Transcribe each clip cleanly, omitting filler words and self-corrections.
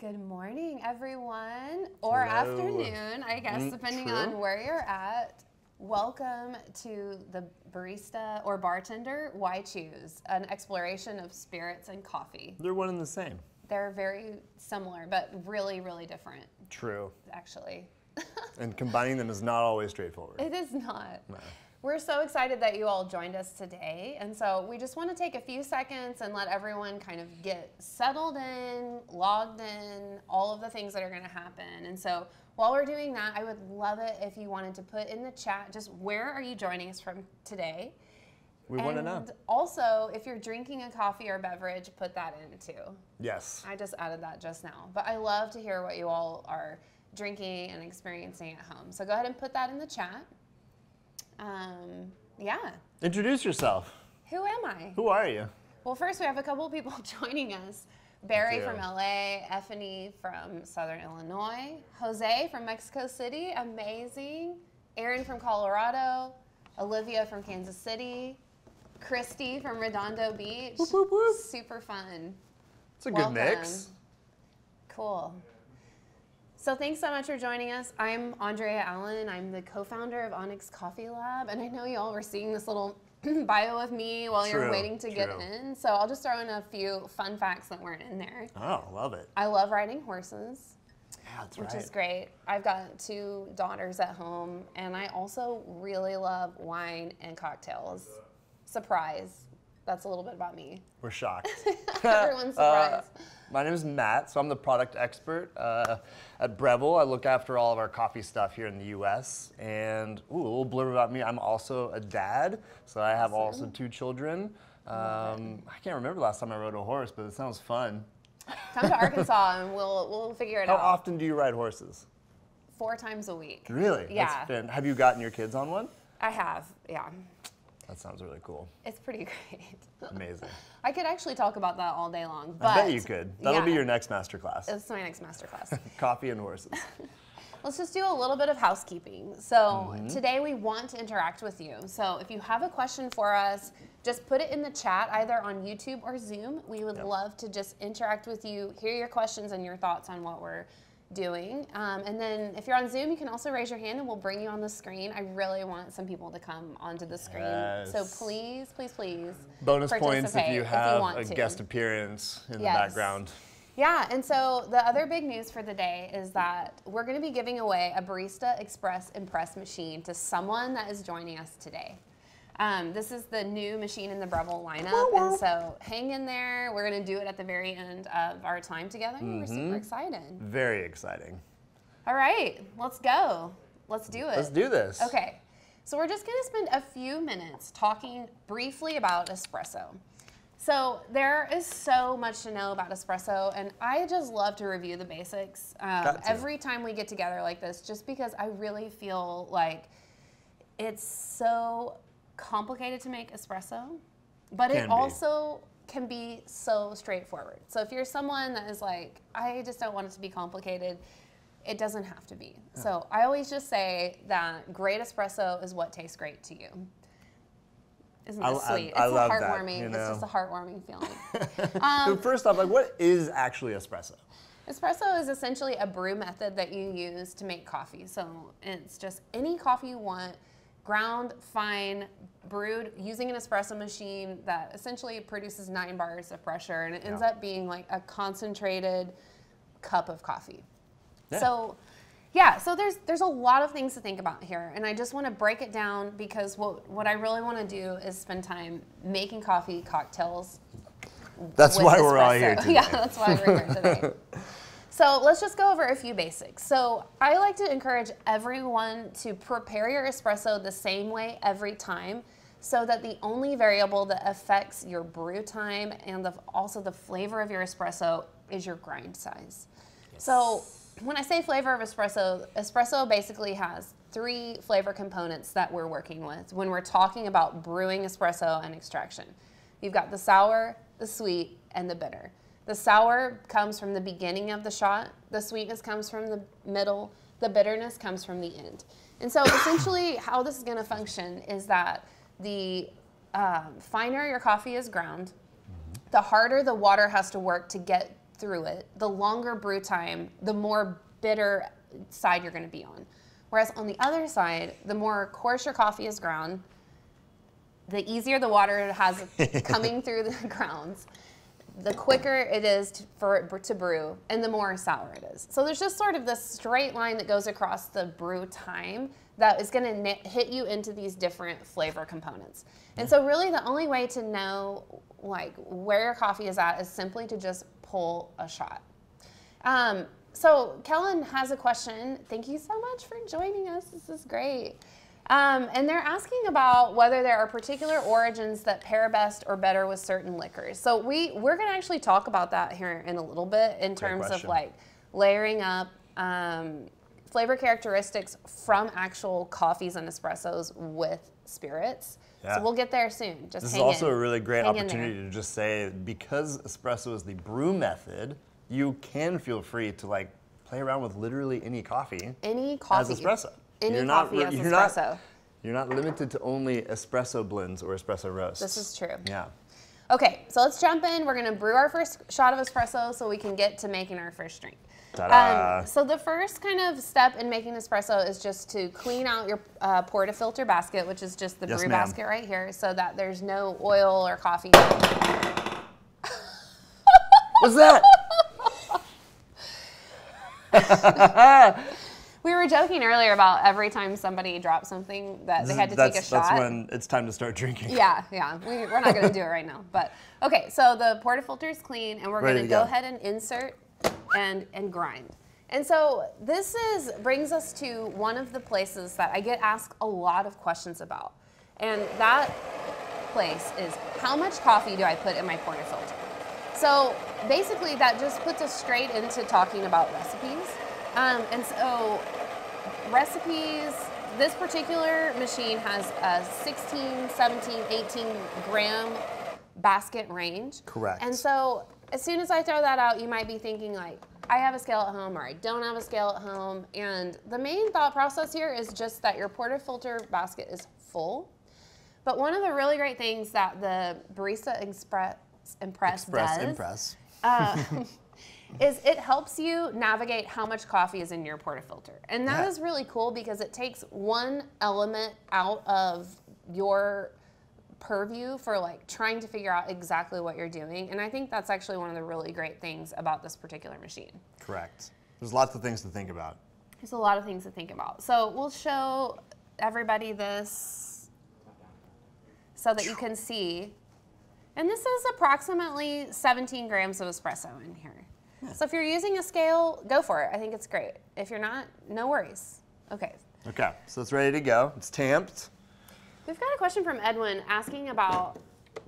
Good morning, everyone, or hello. Afternoon, I guess, depending on where you're at. Welcome to the Barista or Bartender Why Choose, an exploration of spirits and coffee. They're one and the same. They're very similar, but really, really different. True. Actually. And combining them is not always straightforward. It is not. No. We're so excited that you all joined us today, and so we just want to take a few seconds and let everyone kind of get settled in, logged in, all of the things that are going to happen. And so while we're doing that, I would love it if you wanted to put in the chat just where are you joining us from today? We want to know. And also, if you're drinking a coffee or beverage, put that in too. Yes. I just added that just now, but I love to hear what you all are drinking and experiencing at home. So go ahead and put that in the chat. Yeah. Introduce yourself. Who am I? Who are you? Well, first we have a couple of people joining us. Barry from LA, Effany from Southern Illinois, Jose from Mexico City, amazing. Aaron from Colorado, Olivia from Kansas City, Christy from Redondo Beach. Whoop, whoop, whoop. Super fun. It's a welcome. Good mix. Cool. So thanks so much for joining us. I'm Andrea Allen. I'm the co-founder of Onyx Coffee Lab. And I know y'all were seeing this little bio of me while you're waiting to get in. So I'll just throw in a few fun facts that weren't in there. Oh, love it. I love riding horses. Yeah, that's right. Which is great. I've got 2 daughters at home. And I also really love wine and cocktails. Surprise. That's a little bit about me. We're shocked. Everyone's surprised. My name is Matt, so I'm the product expert at Breville. I look after all of our coffee stuff here in the U.S. And ooh, a little blurb about me, I'm also a dad, so I have also 2 children. I can't remember the last time I rode a horse, but it sounds fun. Come to Arkansas and we'll figure it out. How often do you ride horses? 4 times a week. Really? Yeah. Have you gotten your kids on one? I have, yeah. That sounds really cool. It's pretty great. Amazing. I could actually talk about that all day long. But I bet you could. That'll be your next masterclass. It's my next masterclass. Coffee and horses. Let's just do a little bit of housekeeping. So today we want to interact with you. So if you have a question for us, just put it in the chat, either on YouTube or Zoom. We would love to just interact with you, hear your questions and your thoughts on what we're doing. And then if you're on Zoom, you can also raise your hand and we'll bring you on the screen. I really want some people to come onto the screen. Yes. So please, please, please. Bonus points if you have a guest appearance in the background. Yeah, and so the other big news for the day is that we're going to be giving away a Barista Express Impress machine to someone that is joining us today. This is the new machine in the Breville lineup, and so hang in there. We're going to do it at the very end of our time together. We're super excited. Very exciting. All right, let's go. Let's do it. Let's do this. Okay, so we're just going to spend a few minutes talking briefly about espresso. So there is so much to know about espresso, and I just love to review the basics every time we get together like this, just because I really feel like it's so complicated to make espresso, but it also can be so straightforward. So if you're someone that is like, I just don't want it to be complicated, it doesn't have to be. No. So I always just say that great espresso is what tastes great to you. Isn't that sweet? It's heartwarming. You know? It's just a heartwarming feeling. So first off, like, what is actually espresso? Espresso is essentially a brew method that you use to make coffee. So it's just any coffee you want, ground, fine, brewed using an espresso machine that essentially produces 9 bars of pressure, and it ends up being like a concentrated cup of coffee. Yeah. So so there's a lot of things to think about here, and I just want to break it down because what I really want to do is spend time making coffee, cocktails. That's why we're all here today. Yeah, that's why we're here today. So let's just go over a few basics. So I like to encourage everyone to prepare your espresso the same way every time so that the only variable that affects your brew time and also the flavor of your espresso is your grind size. Yes. So when I say flavor of espresso, espresso basically has 3 flavor components that we're working with when we're talking about brewing espresso and extraction. You've got the sour, the sweet, and the bitter. The sour comes from the beginning of the shot, the sweetness comes from the middle, the bitterness comes from the end. And so essentially how this is going to function is that the finer your coffee is ground, the harder the water has to work to get through it, the longer brew time, the more bitter side you're going to be on. Whereas on the other side, the more coarse your coffee is ground, the easier the water has coming through the grounds, the quicker it is for it to brew, and the more sour it is. So there's just sort of this straight line that goes across the brew time that is going to hit you into these different flavor components. And so really the only way to know like where your coffee is at is simply to just pull a shot. So Kellen has a question. Thank you so much for joining us. This is great. And they're asking about whether there are particular origins that pair best or better with certain liquors. So we're going to actually talk about that here in a little bit in terms of like layering up flavor characteristics from actual coffees and espressos with spirits. Yeah. So we'll get there soon. Just hang in. This is also a really great opportunity to just say, because espresso is the brew method, you can feel free to like play around with literally any coffee. Any coffee as espresso. Any coffee as espresso. You're not limited to only espresso blends or espresso roasts. This is true. Yeah. Okay, so let's jump in. We're going to brew our first shot of espresso so we can get to making our first drink. Ta-da. So the first kind of step in making espresso is just to clean out your pour-to-filter basket, which is just the brew basket right here, so that there's no oil or coffee. What's that? We were joking earlier about every time somebody dropped something that they had to take a shot. That's when it's time to start drinking. Yeah, yeah. We're not going to do it right now. But okay, so the portafilter is clean, and we're going to go ahead and insert and grind. And so this brings us to one of the places that I get asked a lot of questions about. And that place is, how much coffee do I put in my portafilter? So basically that just puts us straight into talking about recipes. And so recipes, this particular machine has a 16, 17, 18 gram basket range. Correct. And so as soon as I throw that out, you might be thinking like, I have a scale at home or I don't have a scale at home. And the main thought process here is just that your portafilter basket is full. But one of the really great things that the Barista Express Impress does is it helps you navigate how much coffee is in your portafilter. And that is really cool because it takes one element out of your purview for like trying to figure out exactly what you're doing. And I think that's actually one of the really great things about this particular machine. Correct. There's lots of things to think about. There's a lot of things to think about. So we'll show everybody this so that you can see. And this is approximately 17 grams of espresso in here. Yeah. So if you're using a scale, go for it. I think it's great. If you're not, no worries. Okay. Okay, so it's ready to go. It's tamped. We've got a question from Edwin asking about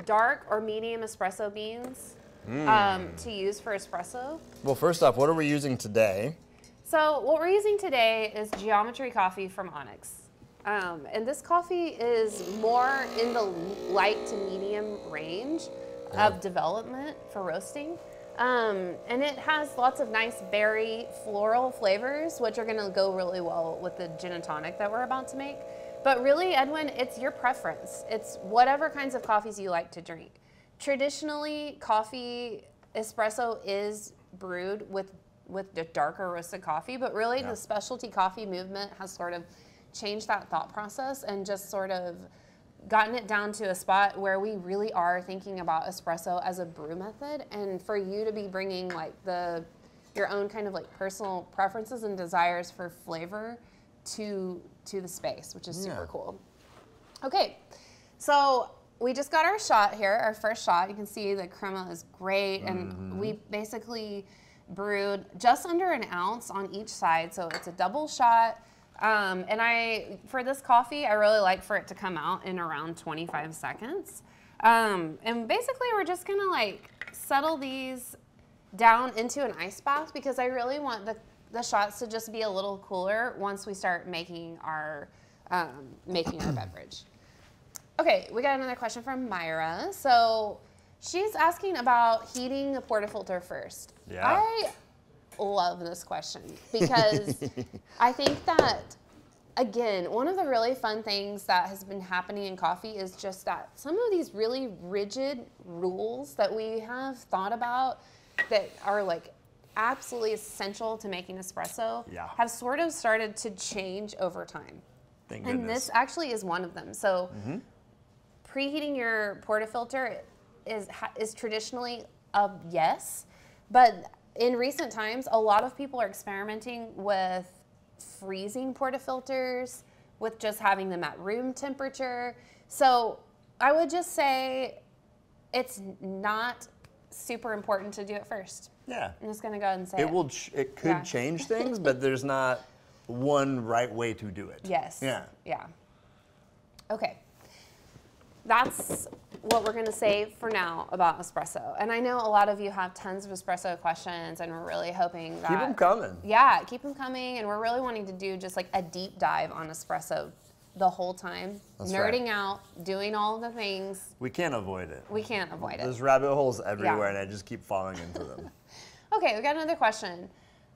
dark or medium espresso beans to use for espresso. Well, first off, what are we using today? So what we're using today is Geometry Coffee from Onyx. And this coffee is more in the light to medium range of development for roasting. And it has lots of nice berry floral flavors, which are going to go really well with the gin and tonic that we're about to make. But really, Edwin, it's your preference. It's whatever kinds of coffees you like to drink. Traditionally, coffee espresso is brewed with the darker roasted coffee, but really the specialty coffee movement has sort of changed that thought process and just sort of gotten it down to a spot where we really are thinking about espresso as a brew method, and for you to be bringing like your own kind of like personal preferences and desires for flavor to the space, which is super cool. Okay, so we just got our shot here, our first shot. You can see the crema is great, and we basically brewed just under an ounce on each side, so it's a double shot. And for this coffee, I really like for it to come out in around 25 seconds. And basically we're just gonna like settle these down into an ice bath because I really want the shots to just be a little cooler once we start making our beverage. Okay, we got another question from Myra. So she's asking about heating the portafilter first. Yeah. I love this question because I think that, again, one of the really fun things that has been happening in coffee is just that some of these really rigid rules that we have thought about that are like absolutely essential to making espresso have sort of started to change over time. Thank goodness. And this actually is one of them. So preheating your portafilter is traditionally a yes, but in recent times, a lot of people are experimenting with freezing portafilters, with just having them at room temperature. So I would just say it's not super important to do it first. Yeah. I'm just gonna go ahead and say it. It could change things, but there's not one right way to do it. Yes. Yeah. Yeah. Okay. That's what we're gonna say for now about espresso. And I know a lot of you have tons of espresso questions, and we're really hoping that— Keep them coming. Yeah, keep them coming. And we're really wanting to do just like a deep dive on espresso the whole time. That's nerding out, doing all the things. We can't avoid it. We can't avoid it. There's rabbit holes everywhere and I just keep falling into them. Okay, we got another question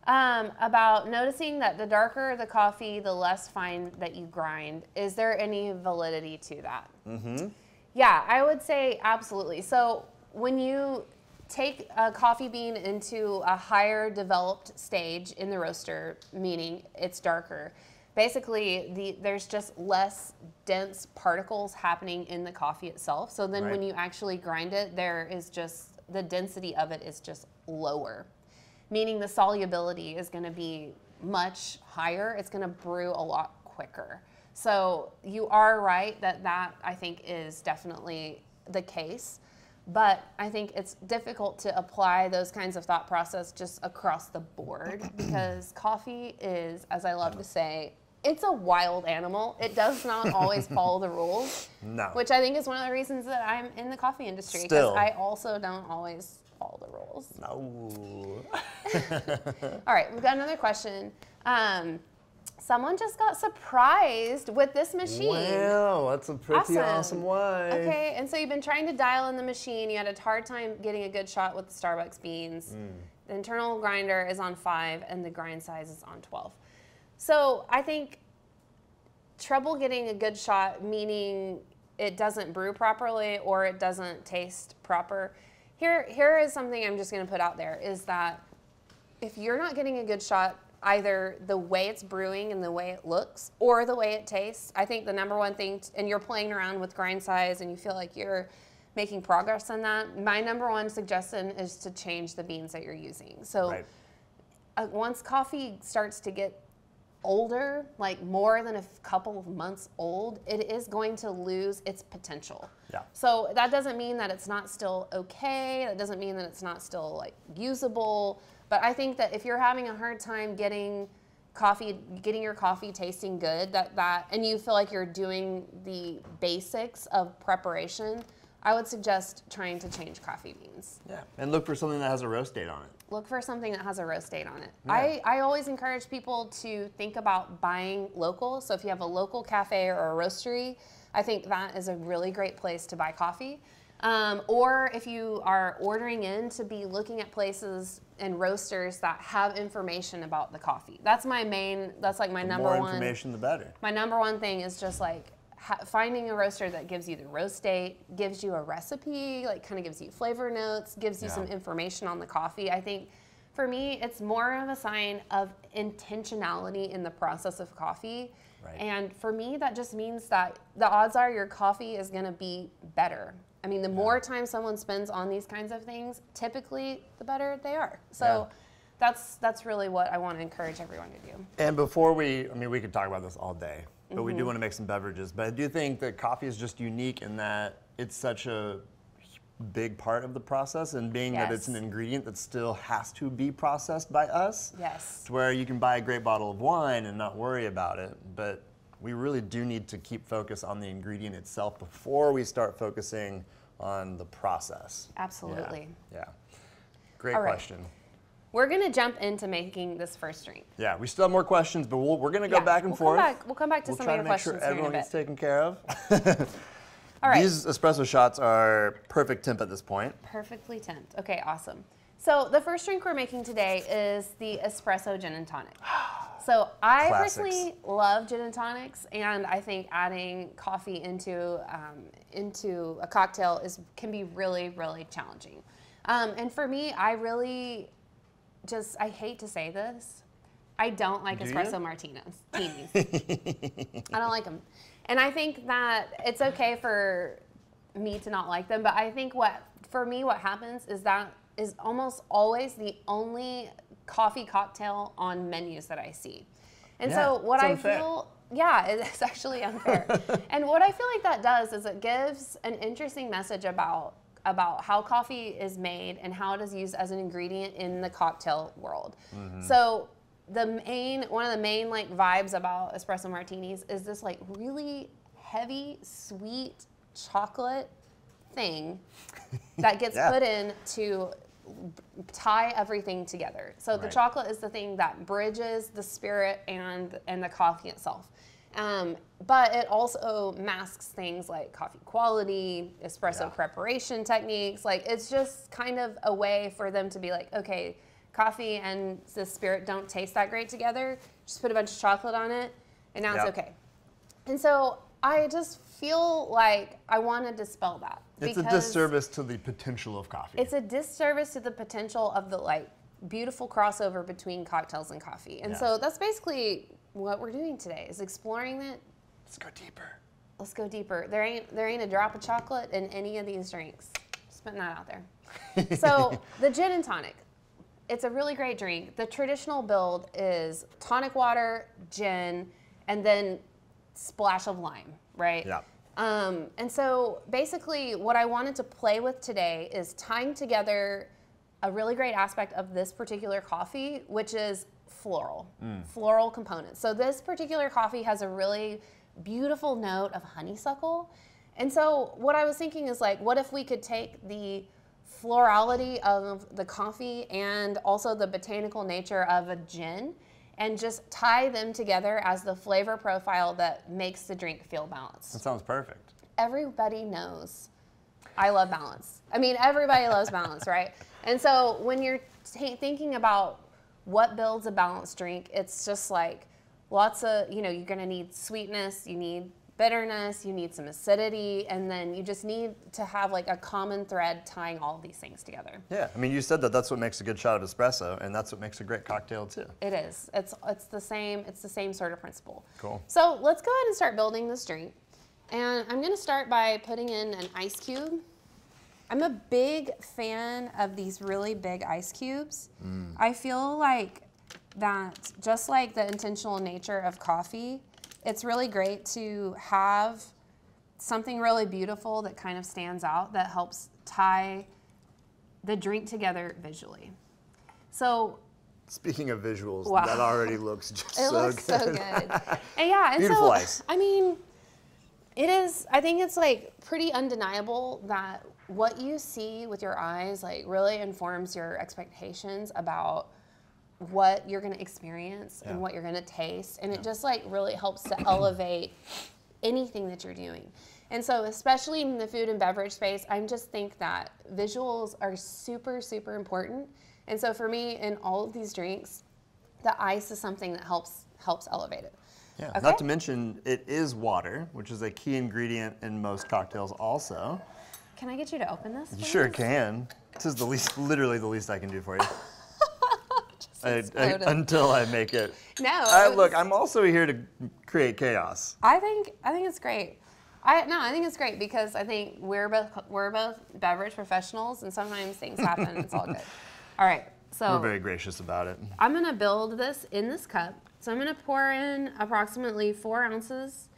about noticing that the darker the coffee, the less fine that you grind. Is there any validity to that? Mm-hmm. Yeah, I would say absolutely. So when you take a coffee bean into a higher developed stage in the roaster, meaning it's darker, basically there's just less dense particles happening in the coffee itself. So then when you actually grind it, there is just, the density of it is just lower, meaning the solubility is gonna be much higher. It's gonna brew a lot quicker. So you are right that I think is definitely the case, but I think it's difficult to apply those kinds of thought process just across the board because coffee is, as I love to say, it's a wild animal. It does not always follow the rules, which I think is one of the reasons that I'm in the coffee industry because I also don't always follow the rules. No. All right, we've got another question. Someone just got surprised with this machine. Wow, that's a pretty awesome one. Okay, and so you've been trying to dial in the machine. You had a hard time getting a good shot with the Starbucks beans. The internal grinder is on 5 and the grind size is on 12. So I think trouble getting a good shot, meaning it doesn't brew properly or it doesn't taste proper. Here is something I'm just gonna put out there is that if you're not getting a good shot, either the way it's brewing and the way it looks or the way it tastes. I think the number one thing, and you're playing around with grind size and you feel like you're making progress on that, my number one suggestion is to change the beans that you're using. So once coffee starts to get older, like more than a couple of months old, it is going to lose its potential. Yeah. So that doesn't mean that it's not still okay. That doesn't mean that it's not still like usable. But I think that if you're having a hard time getting your coffee tasting good, and you feel like you're doing the basics of preparation, I would suggest trying to change coffee beans. Yeah, and look for something that has a roast date on it. Look for something that has a roast date on it. Yeah. I always encourage people to think about buying local. So if you have a local cafe or a roastery, I think that is a really great place to buy coffee. Or if you are ordering in, to be looking at places and roasters that have information about the coffee. That's my main, that's like my number one. The more information, the better. My number one thing is just like finding a roaster that gives you the roast date, gives you a recipe, like kind of gives you flavor notes, gives you some information on the coffee. I think for me, it's more of a sign of intentionality in the process of coffee. Right. And for me, that just means that the odds are your coffee is gonna be better. I mean, the more time someone spends on these kinds of things, typically the better they are. So that's really what I want to encourage everyone to do. And before we, I mean, we could talk about this all day, but we do want to make some beverages. But I do think that coffee is just unique in that it's such a big part of the process, and being that it's an ingredient that still has to be processed by us. Yes. To where you can buy a great bottle of wine and not worry about it, but we really do need to keep focus on the ingredient itself before we start focusing on the process. Absolutely. Yeah. Great question. We're gonna jump into making this first drink. Yeah, we still have more questions, but we're gonna go back and forth. We'll come back to some of your questions. We'll try to make sure everyone gets taken care of. All right. These espresso shots are perfect temp at this point. Perfectly temped. Okay, awesome. So the first drink we're making today is the espresso gin and tonic. So I personally love gin and tonics, and I think adding coffee into a cocktail can be really, really challenging. And for me, I really just, I hate to say this, I don't like espresso martinis. I don't like them. And I think that it's okay for me to not like them, but I think what, for me, what happens is that is almost always the only coffee cocktail on menus that I see. And so what I feel, it's actually unfair. And what I feel like that does is it gives an interesting message about how coffee is made and how it is used as an ingredient in the cocktail world. Mm-hmm. So one of the main like vibes about espresso martinis is this like really heavy, sweet chocolate thing that gets put in to tie everything together. So the chocolate is the thing that bridges the spirit and the coffee itself. But it also masks things like coffee quality, espresso preparation techniques. Like it's just kind of a way for them to be like, okay, coffee and the spirit don't taste that great together. Just put a bunch of chocolate on it and now it's okay. And so I just feel like I want to dispel that. It's a disservice to the potential of coffee. It's a disservice to the potential of the like beautiful crossover between cocktails and coffee. And so that's basically what we're doing today is exploring that. Let's go deeper. Let's go deeper. There ain't a drop of chocolate in any of these drinks. Just putting that out there. So the gin and tonic. It's a really great drink. The traditional build is tonic water, gin, and then splash of lime, right? Yeah. And so basically what I wanted to play with today is tying together a really great aspect of this particular coffee, which is floral, floral components. So this particular coffee has a really beautiful note of honeysuckle. And so what I was thinking is like, what if we could take the florality of the coffee and also the botanical nature of a gin and just tie them together as the flavor profile that makes the drink feel balanced. That sounds perfect. Everybody knows I love balance. I mean, everybody loves balance, right? And so when you're thinking about what builds a balanced drink, it's just like lots of, you know, you're gonna need sweetness, you need bitterness, you need some acidity, and then you just need to have like a common thread tying all these things together. Yeah, I mean, you said that that's what makes a good shot of espresso, and that's what makes a great cocktail too. It is. It's the same sort of principle. Cool. So let's go ahead and start building this drink, and I'm going to start by putting in an ice cube. I'm a big fan of these really big ice cubes. I feel like that just like the intentional nature of coffee. It's really great to have something really beautiful that kind of stands out that helps tie the drink together visually. So, speaking of visuals, that already looks just so good. It looks so good. And yeah, and beautiful so, ice. I mean, it is, I think it's like pretty undeniable that what you see with your eyes like really informs your expectations about what you're going to experience and what you're going to taste. And it just like really helps to elevate anything that you're doing. And so especially in the food and beverage space, I just think that visuals are super, super important. And so for me in all of these drinks, the ice is something that helps elevate it. Yeah, okay? Not to mention it is water, which is a key ingredient in most cocktails also. Can I get you to open this? You sure can. This is the least, literally the least I can do for you. Until I make it. No. Look, I'm also here to create chaos. I think it's great. I think it's great because I think we're both beverage professionals, and sometimes things happen. And it's all good. All right. So we're very gracious about it. I'm gonna build this in this cup. So I'm gonna pour in approximately 4 ounces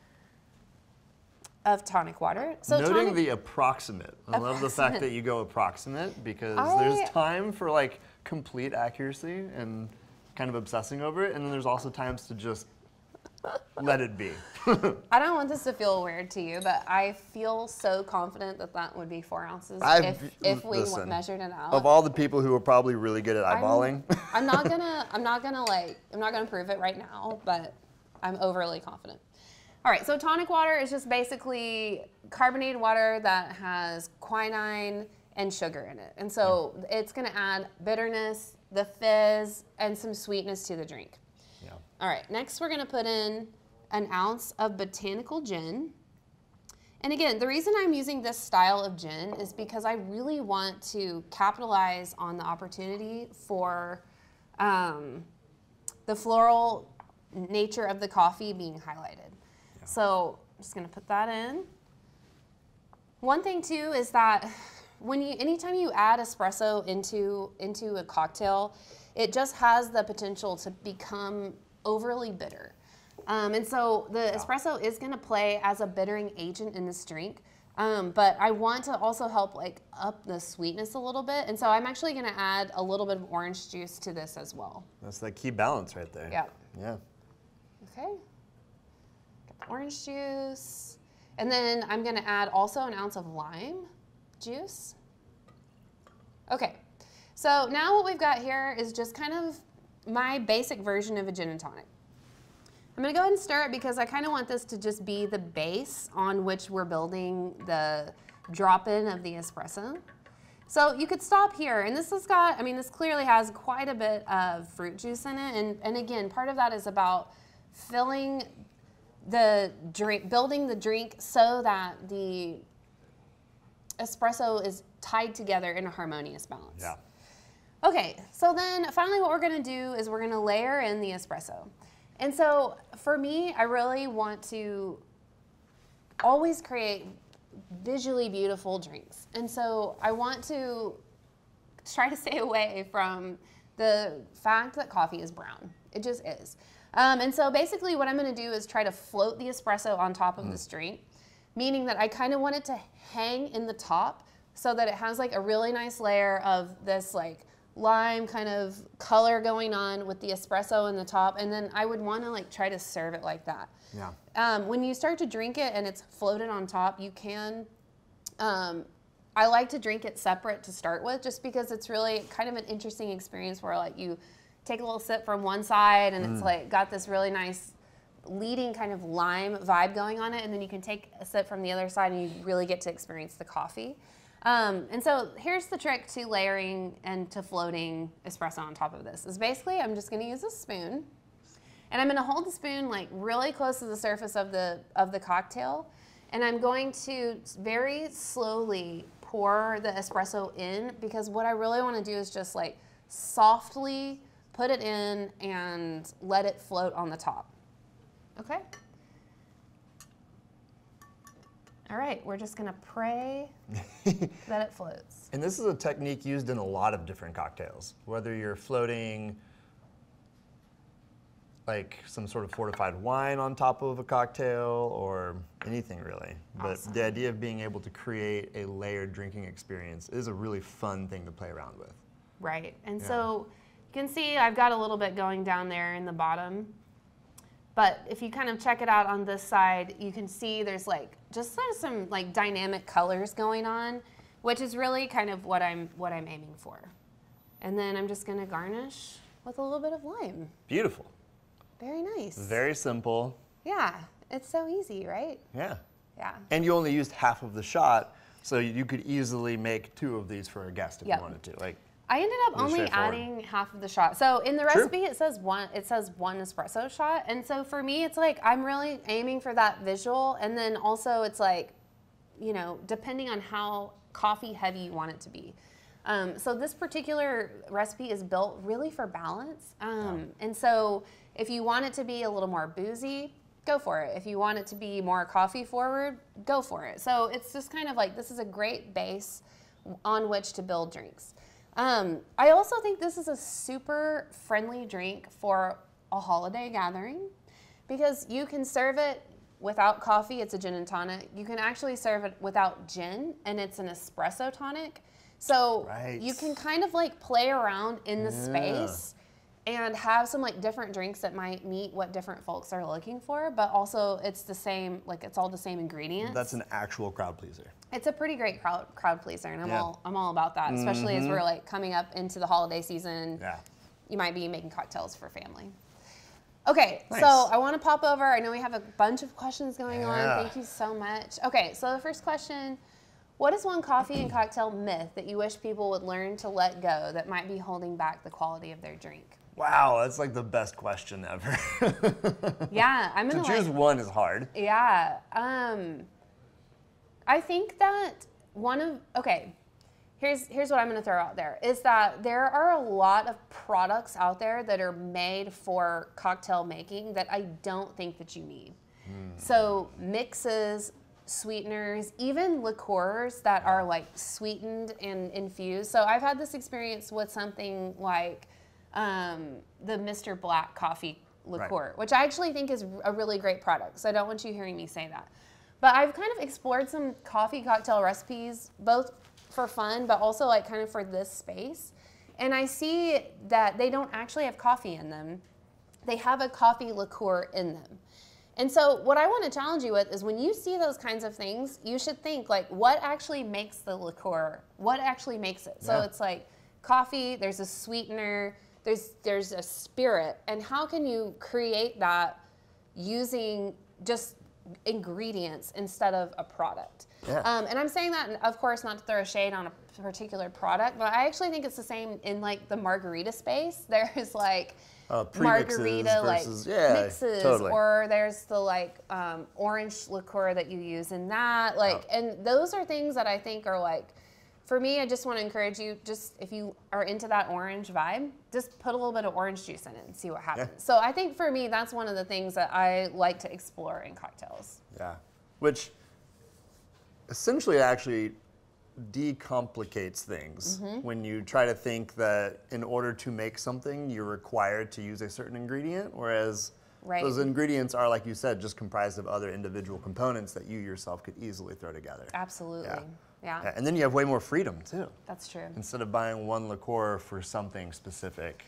of tonic water. So noting the approximate. I love the fact that you go approximate because there's time for like complete accuracy and kind of obsessing over it, and then there's also times to just let it be. I don't want this to feel weird to you, but I feel so confident that that would be 4 ounces if we measured it out. Of all the people who are probably really good at eyeballing, I'm not gonna prove it right now, but I'm overly confident. All right, so tonic water is just basically carbonated water that has quinine and sugar in it. And so it's gonna add bitterness, the fizz, and some sweetness to the drink. Yeah. All right, next we're gonna put in an ounce of botanical gin. And again, the reason I'm using this style of gin is because I really want to capitalize on the opportunity for the floral nature of the coffee being highlighted. Yeah. So I'm just gonna put that in. One thing too is that anytime you add espresso into a cocktail, it just has the potential to become overly bitter. And so the espresso is going to play as a bittering agent in this drink, but I want to also help up the sweetness a little bit. And so I'm actually going to add a little bit of orange juice to this as well. That's the key balance right there. Yeah. Yeah. Okay. Get the orange juice. And then I'm going to add also an ounce of lime juice. Okay. So now what we've got here is just kind of my basic version of a gin and tonic. I'm going to go ahead and stir it because I kind of want this to just be the base on which we're building the drop-in of the espresso. So you could stop here, and this has got, I mean, this clearly has quite a bit of fruit juice in it, and again, part of that is about filling the drink, building the drink so that the espresso is tied together in a harmonious balance. Yeah. Okay, so then finally what we're going to do is we're going to layer in the espresso. And so for me, I really want to always create visually beautiful drinks. And so I want to try to stay away from the fact that coffee is brown. It just is. And so basically what I'm going to do is try to float the espresso on top of this drink, meaning that I kind of want it to hang in the top so that it has like a really nice layer of this lime kind of color going on with the espresso in the top, and then I would want to try to serve it like that. Yeah. When you start to drink it and it's floated on top, you can, I like to drink it separate to start with just because it's really kind of an interesting experience where you take a little sip from one side and it's got this really nice leading kind of lime vibe going on it, and then you can take a sip from the other side and you really get to experience the coffee. And so here's the trick to layering and to floating espresso on top of this is basically I'm just going to use a spoon, and I'm going to hold the spoon really close to the surface of the cocktail, and I'm going to very slowly pour the espresso in because what I really want to do is just softly put it in and let it float on the top. Okay. All right, we're just gonna pray that it floats. And this is a technique used in a lot of different cocktails, whether you're floating some sort of fortified wine on top of a cocktail or anything really. Awesome. But the idea of being able to create a layered drinking experience is a really fun thing to play around with. Right, and so you can see I've got a little bit going down there in the bottom. But if you kind of check it out on this side, you can see there's just some dynamic colors going on, which is really kind of what I'm aiming for. And then I'm just gonna garnish with a little bit of lime. Beautiful. Very nice. Very simple. Yeah, it's so easy, right? Yeah. Yeah. And you only used half of the shot, so you could easily make two of these for a guest if you wanted to. I ended up only adding half of the shot. So in the recipe, it says one espresso shot. And so for me, it's I'm really aiming for that visual. And then also it's you know, depending on how coffee heavy you want it to be. So this particular recipe is built really for balance. And so if you want it to be a little more boozy, go for it. If you want it to be more coffee forward, go for it. So it's just kind of this is a great base on which to build drinks. I also think this is a super friendly drink for a holiday gathering because you can serve it without coffee. It's a gin and tonic. You can actually serve it without gin, and it's an espresso tonic. So you can kind of play around in the space and have some different drinks that might meet what different folks are looking for, but also it's the same, it's all the same ingredients. That's an actual crowd pleaser. It's a pretty great crowd pleaser, and I'm all about that, especially as we're coming up into the holiday season. Yeah. You might be making cocktails for family. Okay, nice. So I want to pop over. I know we have a bunch of questions going on. Thank you so much. Okay, so the first question, what is one coffee and cocktail myth that you wish people would learn to let go that might be holding back the quality of their drink? Wow, that's the best question ever. Yeah, I'm gonna choose one is hard. Yeah, I think that here's what I'm going to throw out there, is that there are a lot of products out there that are made for cocktail making that I don't think that you need. Mm. So mixes, sweeteners, even liqueurs that are like sweetened and infused. So I've had this experience with something like the Mr. Black coffee liqueur, which I actually think is a really great product. So I don't want you hearing me say that. But I've kind of explored some coffee cocktail recipes, both for fun, but also like kind of for this space. And I see that they don't actually have coffee in them. They have a coffee liqueur in them. And so what I want to challenge you with is when you see those kinds of things, you should think like, what actually makes the liqueur? What actually makes it? So it's like coffee, there's a sweetener, there's a spirit. And how can you create that using just ingredients instead of a product? And I'm saying that, of course, not to throw shade on a particular product, but I actually think it's the same in like the margarita space. There's like margarita versus, like mixes, or there's the like orange liqueur that you use in that. Like, and those are things that I think are like, for me, I just want to encourage you, just if you are into that orange vibe, just put a little bit of orange juice in it and see what happens. So I think for me, that's one of the things that I like to explore in cocktails. Yeah, which essentially actually decomplicates things when you try to think that in order to make something, you're required to use a certain ingredient, whereas those ingredients are, like you said, just comprised of other individual components that you yourself could easily throw together. Absolutely. Yeah. And then you have way more freedom too. That's true. Instead of buying one liqueur for something specific.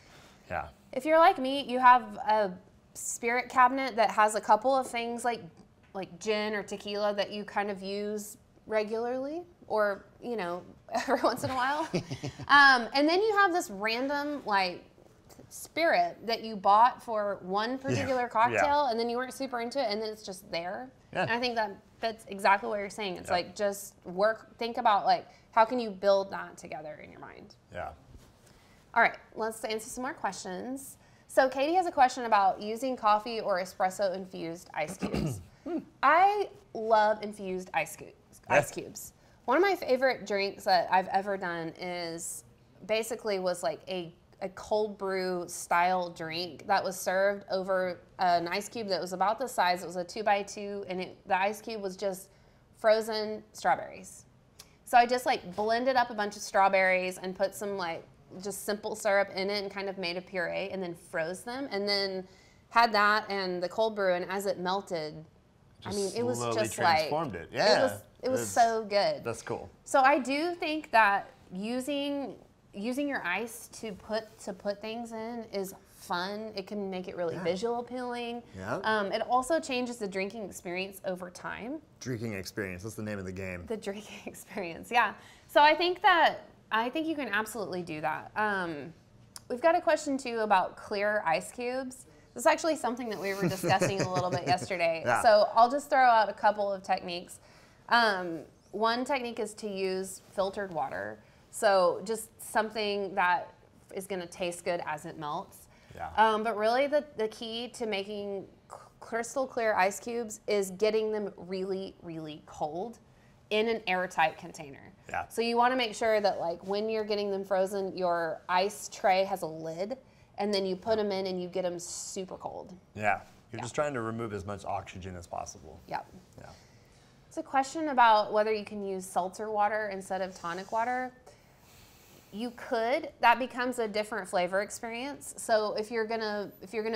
Yeah. If you're like me, you have a spirit cabinet that has a couple of things like gin or tequila that you kind of use regularly, or you know, every once in a while. And then you have this random like spirit that you bought for one particular cocktail, and then you weren't super into it, and then it's just there. And I think that fits exactly what you're saying. It's like, just think about like, how can you build that together in your mind? Yeah. All right, let's answer some more questions. So Katie has a question about using coffee or espresso infused ice cubes. I love infused ice cubes. One of my favorite drinks that I've ever done is basically was like a cold brew style drink that was served over an ice cube that was about the size. It was a 2x2, and the ice cube was just frozen strawberries. So I just like blended up a bunch of strawberries and put some like just simple syrup in it and kind of made a puree and then froze them, and then had that and the cold brew, and as it melted, just it was just transformed like, it was so good. That's cool. So I do think that using your ice to put things in is fun. It can make it really visual appealing. It also changes the drinking experience over time. Drinking experience, that's the name of the game. The drinking experience, So I think you can absolutely do that. We've got a question too about clear ice cubes. This is actually something that we were discussing a little bit yesterday. So I'll just throw out a couple of techniques. One technique is to use filtered water. So just something that is going to taste good as it melts. But really the key to making crystal clear ice cubes is getting them really, really cold in an airtight container. So you want to make sure that like when you're getting them frozen, your ice tray has a lid, and then you put them in and you get them super cold. You're just trying to remove as much oxygen as possible. It's a question about whether you can use seltzer water instead of tonic water. You could. That becomes a different flavor experience. So if you're gonna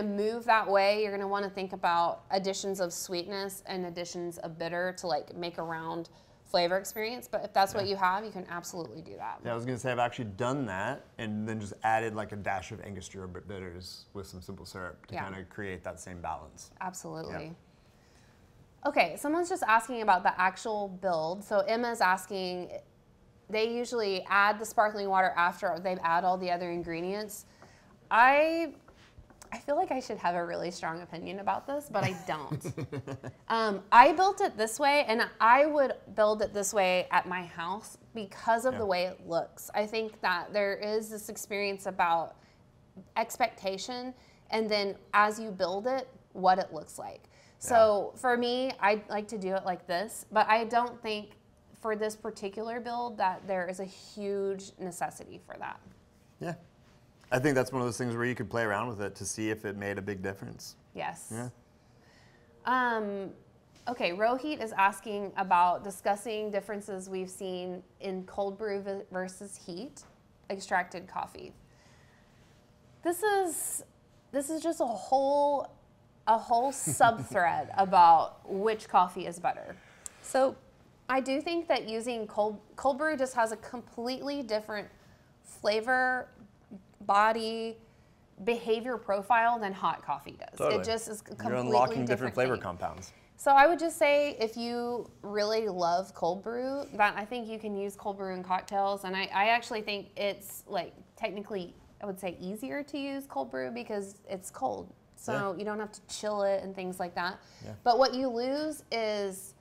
move that way, you're gonna want to think about additions of sweetness and additions of bitter to like make a round flavor experience. But if that's what you have, you can absolutely do that. I was gonna say I've actually done that and then just added like a dash of Angostura bitters with some simple syrup to kind of create that same balance. Absolutely. Okay, someone's just asking about the actual build. So Emma's asking, they usually add the sparkling water after they've added all the other ingredients. I feel like I should have a really strong opinion about this, but I don't. I built it this way, and I would build it this way at my house because of the way it looks. I think that there is this experience about expectation, and then as you build it, what it looks like. So for me, I like to do it like this, but I don't think for this particular build that there is a huge necessity for that. Yeah. I think that's one of those things where you could play around with it to see if it made a big difference. Yes. Yeah. Okay, Rohit is asking about discussing differences we've seen in cold brew versus heat extracted coffee. This is just a whole sub-thread about which coffee is better. So I do think that using cold brew just has a completely different flavor, body, behavior profile than hot coffee does. Totally. It just is completely different. You're unlocking different flavor compounds. So I would just say if you really love cold brew, that I think you can use cold brew in cocktails. And I actually think it's like technically, I would say easier to use cold brew because it's cold. So yeah. You don't have to chill it and things like that. Yeah. But what you lose is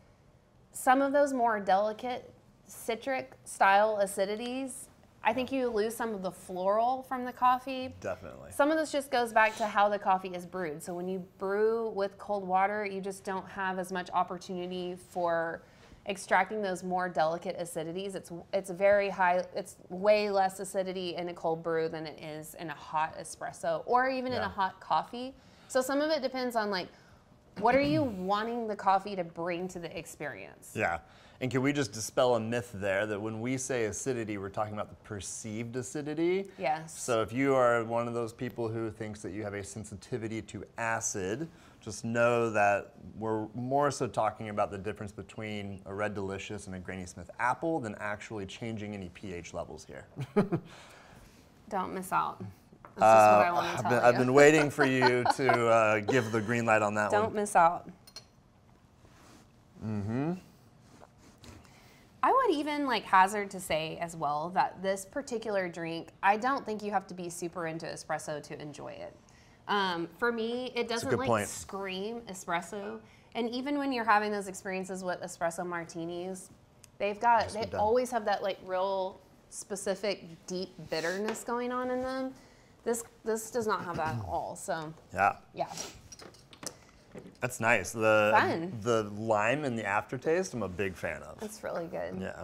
some of those more delicate citric style acidities. I think you lose some of the floral from the coffee. Definitely. Some of this just goes back to how the coffee is brewed. So when you brew with cold water, you just don't have as much opportunity for extracting those more delicate acidities. It's very high, it's way less acidity in a cold brew than it is in a hot espresso or even in a hot coffee. So some of it depends on like, what are you wanting the coffee to bring to the experience? Yeah. And can we just dispel a myth there that when we say acidity, we're talking about the perceived acidity? Yes. So if you are one of those people who thinks that you have a sensitivity to acid, just know that we're more so talking about the difference between a Red Delicious and a Granny Smith apple than actually changing any pH levels here. Don't miss out. That's just what I want to tell you. I've been waiting for you to give the green light on that one. Don't miss out. Mm-hmm. I would even like hazard to say as well that this particular drink, I don't think you have to be super into espresso to enjoy it. For me, it doesn't like scream espresso. And even when you're having those experiences with espresso martinis, they always have that like real specific deep bitterness going on in them. This does not have that at all. So yeah. Yeah. That's nice. The lime and the aftertaste, I'm a big fan of. That's really good. Yeah.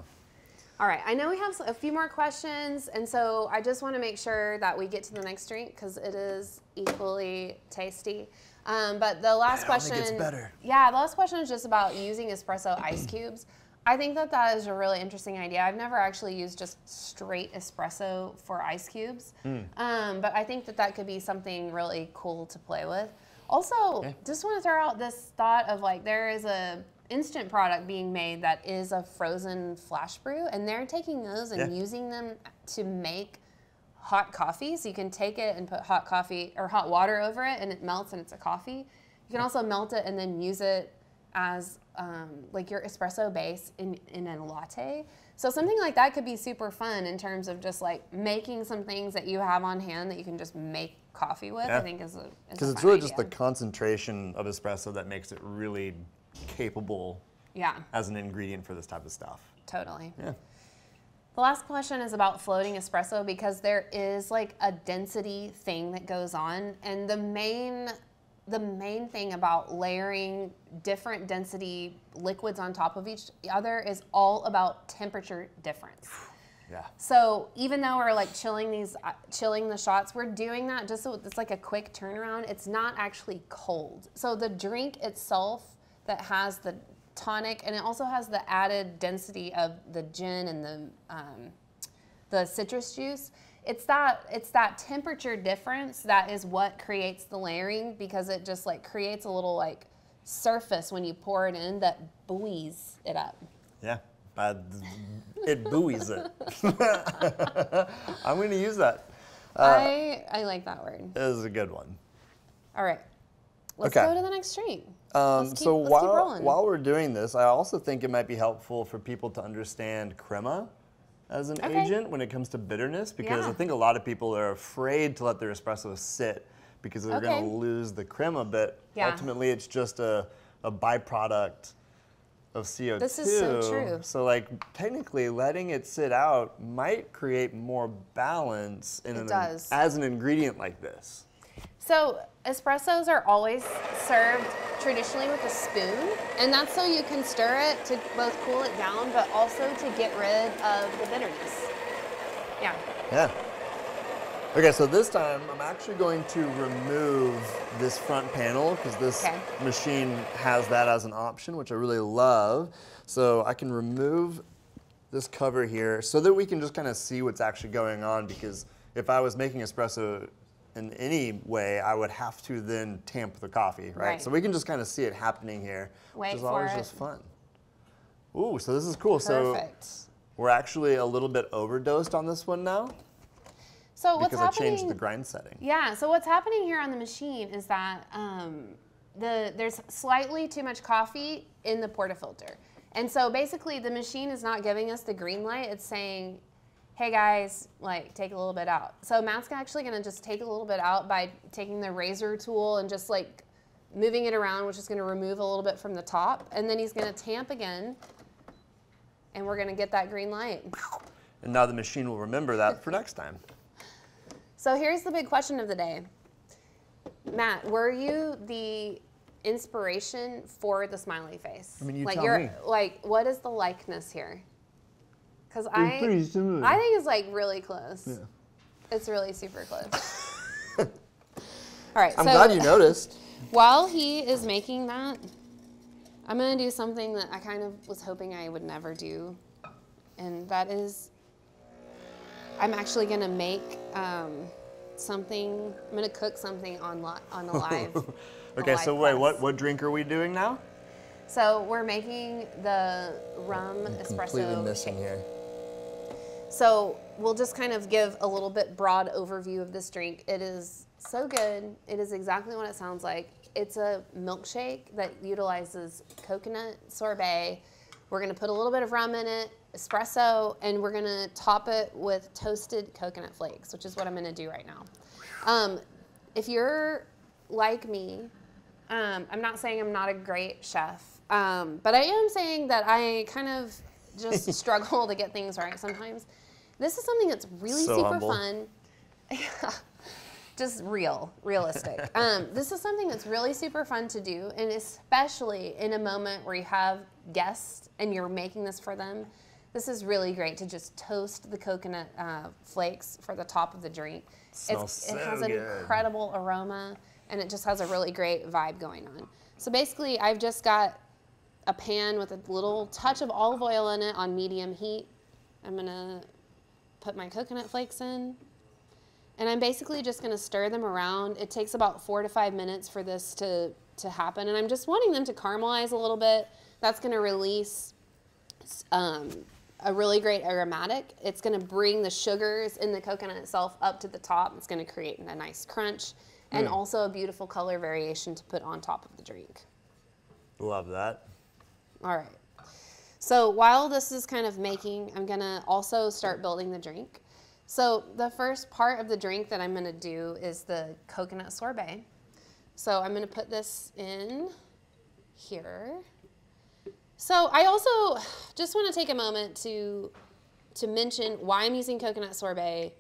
All right. I know we have a few more questions, and so I just want to make sure that we get to the next drink because it is equally tasty. But the last question. I think it's better. Yeah. The last question is just about using espresso ice cubes. I think that is a really interesting idea. I've never actually used just straight espresso for ice cubes, but I think that could be something really cool to play with. Also, just want to throw out this thought of like there is an instant product being made that is a frozen flash brew, and they're taking those and using them to make hot coffee. So you can take it and put hot coffee or hot water over it, and it melts and it's a coffee. You can also melt it and then use it as like your espresso base in a latte. So something like that could be super fun in terms of just like making some things that you have on hand that you can just make coffee with. I think is a because it's really just the concentration of espresso that makes it really capable as an ingredient for this type of stuff. Totally. Yeah. The last question is about floating espresso because there is like a density thing that goes on, and the main thing about layering different density liquids on top of each other is all about temperature difference. Yeah. So even though we're like chilling the shots, we're doing that just so it's like a quick turnaround. It's not actually cold. So the drink itself that has the tonic, and it also has the added density of the gin and the citrus juice. It's that temperature difference that is what creates the layering, because it just like creates a little like surface when you pour it in that buoys it up. Yeah, it buoys it. I'm gonna use that. I like that word. It is a good one. All right, let's go to the next drink. While we're doing this, I also think it might be helpful for people to understand crema as an agent when it comes to bitterness, because I think a lot of people are afraid to let their espresso sit because they're going to lose the crema, but ultimately it's just a byproduct of CO2. This is so true. So like technically letting it sit out might create more balance as an ingredient like this. So espressos are always served traditionally with a spoon, and that's so you can stir it to both cool it down, but also to get rid of the bitterness. Yeah. Yeah. Okay, so this time I'm actually going to remove this front panel because this machine has that as an option, which I really love. So I can remove this cover here so that we can just kind of see what's actually going on, because if I was making espresso in any way, I would have to then tamp the coffee, right? So we can just kind of see it happening here, which is always just fun. Ooh, so this is cool. Perfect. So we're actually a little bit overdosed on this one now. So what's happening? Because I changed the grind setting. Yeah. So what's happening here on the machine is that there's slightly too much coffee in the portafilter, and so basically the machine is not giving us the green light. It's saying, "Hey guys, like take a little bit out." So Matt's actually going to just take a little bit out by taking the razor tool and just like moving it around, which is going to remove a little bit from the top, and then he's going to tamp again, and we're going to get that green light. And now the machine will remember that for next time. So here's the big question of the day. Matt, were you the inspiration for the smiley face? I mean, you tell me. Like, what is the likeness here? Because I think it's like really close. Yeah. It's really super close. All right. I'm glad you noticed. While he is making that, I'm going to do something that I kind of was hoping I would never do. And that is, I'm actually going to make something. I'm going to cook something on a live. Okay, so wait, what drink are we doing now? So we're making the rum espresso. Completely missing here. So we'll just kind of give a little bit broad overview of this drink. It is so good. It is exactly what it sounds like. It's a milkshake that utilizes coconut sorbet. We're going to put a little bit of rum in it, espresso, and we're going to top it with toasted coconut flakes, which is what I'm going to do right now. If you're like me, I'm not saying I'm not a great chef, but I am saying that I kind of just struggle to get things right sometimes. This is something that's really super fun. Just realistic. This is something that's really super fun to do, and especially in a moment where you have guests and you're making this for them, this is really great to just toast the coconut flakes for the top of the drink. It has an incredible aroma, and it just has a really great vibe going on. So basically, I've just got a pan with a little touch of olive oil in it on medium heat. I'm gonna put my coconut flakes in, and I'm basically just gonna stir them around. It takes about 4 to 5 minutes for this to happen, and I'm just wanting them to caramelize a little bit. That's gonna release a really great aromatic. It's gonna bring the sugars in the coconut itself up to the top. It's gonna create a nice crunch and also a beautiful color variation to put on top of the drink. Love that. All right. So while this is kind of making, I'm gonna also start building the drink. So the first part of the drink that I'm gonna do is the coconut sorbet. So I'm gonna put this in here. So I also just wanna take a moment to mention why I'm using coconut sorbet,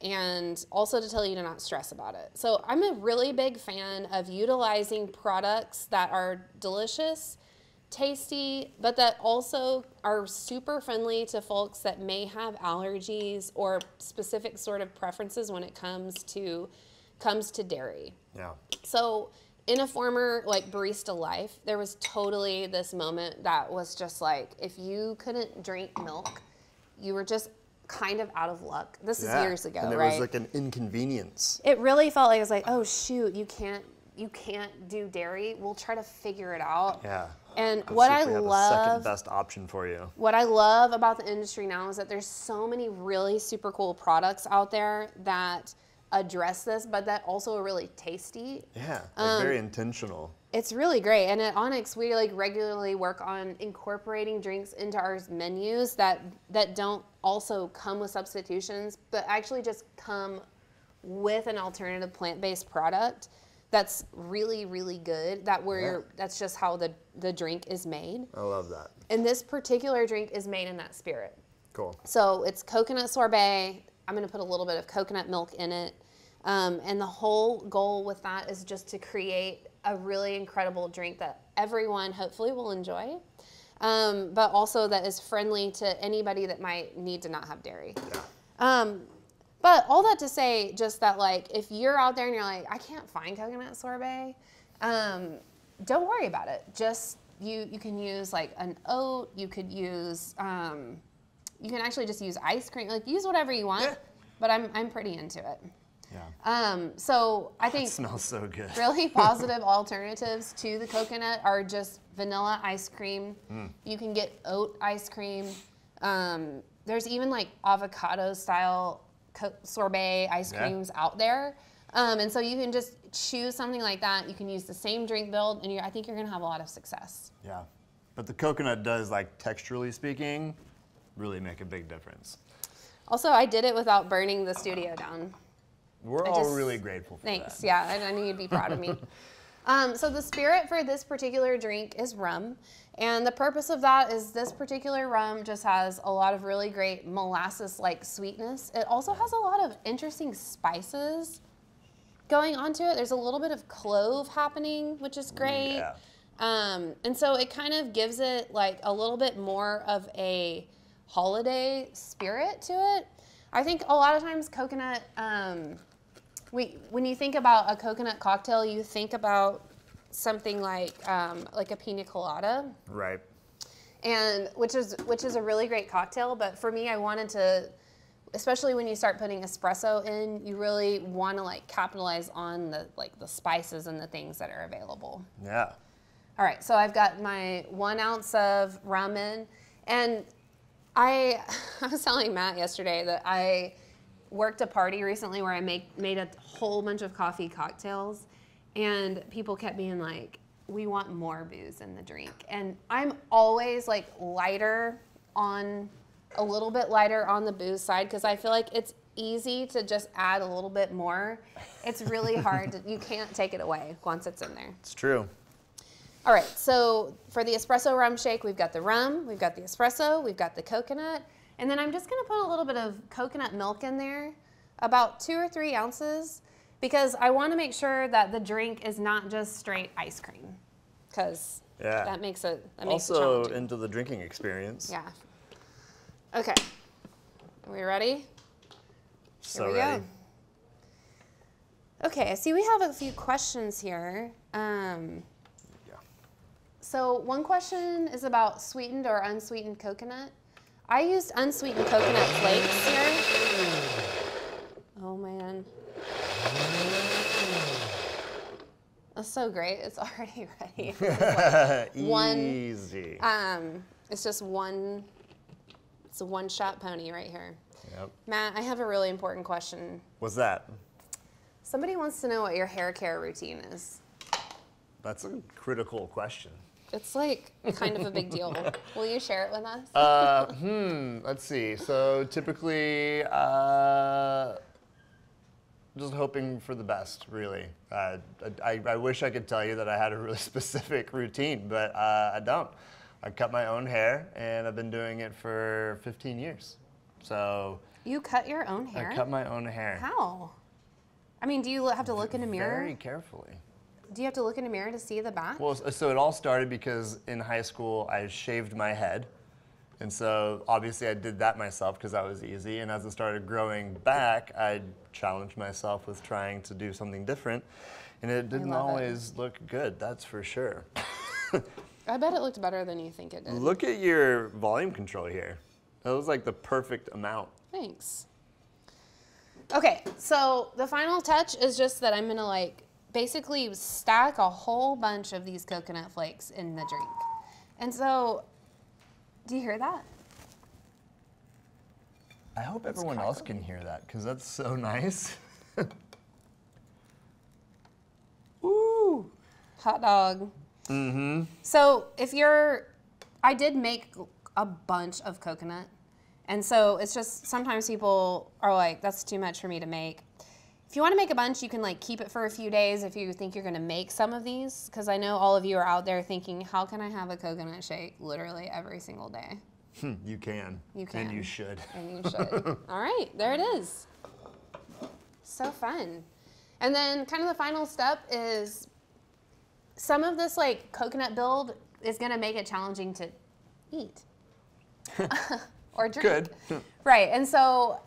and also to tell you to not stress about it. So I'm a really big fan of utilizing products that are delicious, tasty, but that also are super friendly to folks that may have allergies or specific sort of preferences when it comes to dairy. Yeah. So in a former like barista life, there was totally this moment that was just like, if you couldn't drink milk, you were just kind of out of luck. This is years ago, and there was like an inconvenience. It really felt like it was like, oh shoot, you can't do dairy. We'll try to figure it out. Yeah. And what I love, the second best option for you. What I love about the industry now is that there's so many really super cool products out there that address this, but that also are really tasty. Yeah, like very intentional. It's really great. And at Onyx, we like regularly work on incorporating drinks into our menus that don't also come with substitutions, but actually just come with an alternative plant-based product that's really, really good, that's just how the drink is made. I love that. And this particular drink is made in that spirit. Cool. So it's coconut sorbet. I'm gonna put a little bit of coconut milk in it. And the whole goal with that is just to create a really incredible drink that everyone hopefully will enjoy, but also that is friendly to anybody that might need to not have dairy. Yeah. But all that to say, just that, like, if you're out there and you're like, I can't find coconut sorbet, don't worry about it. Just you can use like an oat. You could use you can actually just use ice cream. Like, use whatever you want. Yeah. But I'm pretty into it. Yeah. So I think it smells so good. Really positive alternatives to the coconut are just vanilla ice cream. Mm. You can get oat ice cream. There's even like avocado style sorbet ice creams out there. And so you can just choose something like that. You can use the same drink build, and I think you're going to have a lot of success. Yeah. But the coconut does, like, texturally speaking, really make a big difference. Also, I did it without burning the studio down. We're all really grateful for that. Thanks, yeah, and I knew you'd be proud of me. So the spirit for this particular drink is rum, and the purpose of that is this particular rum just has a lot of really great molasses-like sweetness. It also has a lot of interesting spices going onto it. There's a little bit of clove happening, which is great. Yeah. And so it kind of gives it like a little bit more of a holiday spirit to it. I think a lot of times coconut, when you think about a coconut cocktail, you think about something like a pina colada, right? And which is a really great cocktail. But for me, I wanted to, especially when you start putting espresso in, you really want to like capitalize on the spices and the things that are available. Yeah. All right, so I've got my 1 ounce of rum in, and I was telling Matt yesterday that I worked a party recently where I made a whole bunch of coffee cocktails, and people kept being like, we want more booze in the drink. And I'm always like a little bit lighter on the booze side, because I feel like it's easy to just add a little bit more. It's really hard. You can't take it away once it's in there. It's true. All right, so for the espresso rum shake, we've got the rum, we've got the espresso, we've got the coconut, and then I'm just gonna put a little bit of coconut milk in there, about 2 or 3 ounces, because I wanna make sure that the drink is not just straight ice cream, because that makes it also into the drinking experience. Yeah. Okay, are we ready? So here we ready. Go. Okay, I see we have a few questions here. So one question is about sweetened or unsweetened coconut. I used unsweetened coconut flakes here. Oh man. That's so great, it's already ready. It's like easy. It's just one, it's a one-shot pony right here. Yep. Matt, I have a really important question. What's that? Somebody wants to know what your hair care routine is. That's a critical question. It's like kind of a big deal. Will you share it with us? Let's see. So typically, just hoping for the best, really. I wish I could tell you that I had a really specific routine, but I don't. I cut my own hair, and I've been doing it for 15 years. So you cut your own hair? I cut my own hair. How? I mean, do you have to look in a mirror? Very carefully. Do you have to look in a mirror to see the back? Well, so it all started because in high school I shaved my head. And so obviously I did that myself because that was easy. And as it started growing back, I challenged myself with trying to do something different. And it didn't always look good, that's for sure. I bet it looked better than you think it did. Look at your volume control here. That was like the perfect amount. Thanks. Okay, so the final touch is just that I'm gonna like basically stack a whole bunch of these coconut flakes in the drink. And so, do you hear that? I hope everyone else can hear that, because that's so nice. Ooh, hot dog. Mm-hmm. So if you're, I did make a bunch of coconut. And so it's just, sometimes people are like, that's too much for me to make. If you want to make a bunch, you can like keep it for a few days if you think you're going to make some of these, because I know all of you are out there thinking, how can I have a coconut shake literally every single day? You can. You can. And you should. And you should. All right, there it is. So fun. And then kind of the final step is some of this like coconut build is going to make it challenging to eat or drink. Good. Right. And so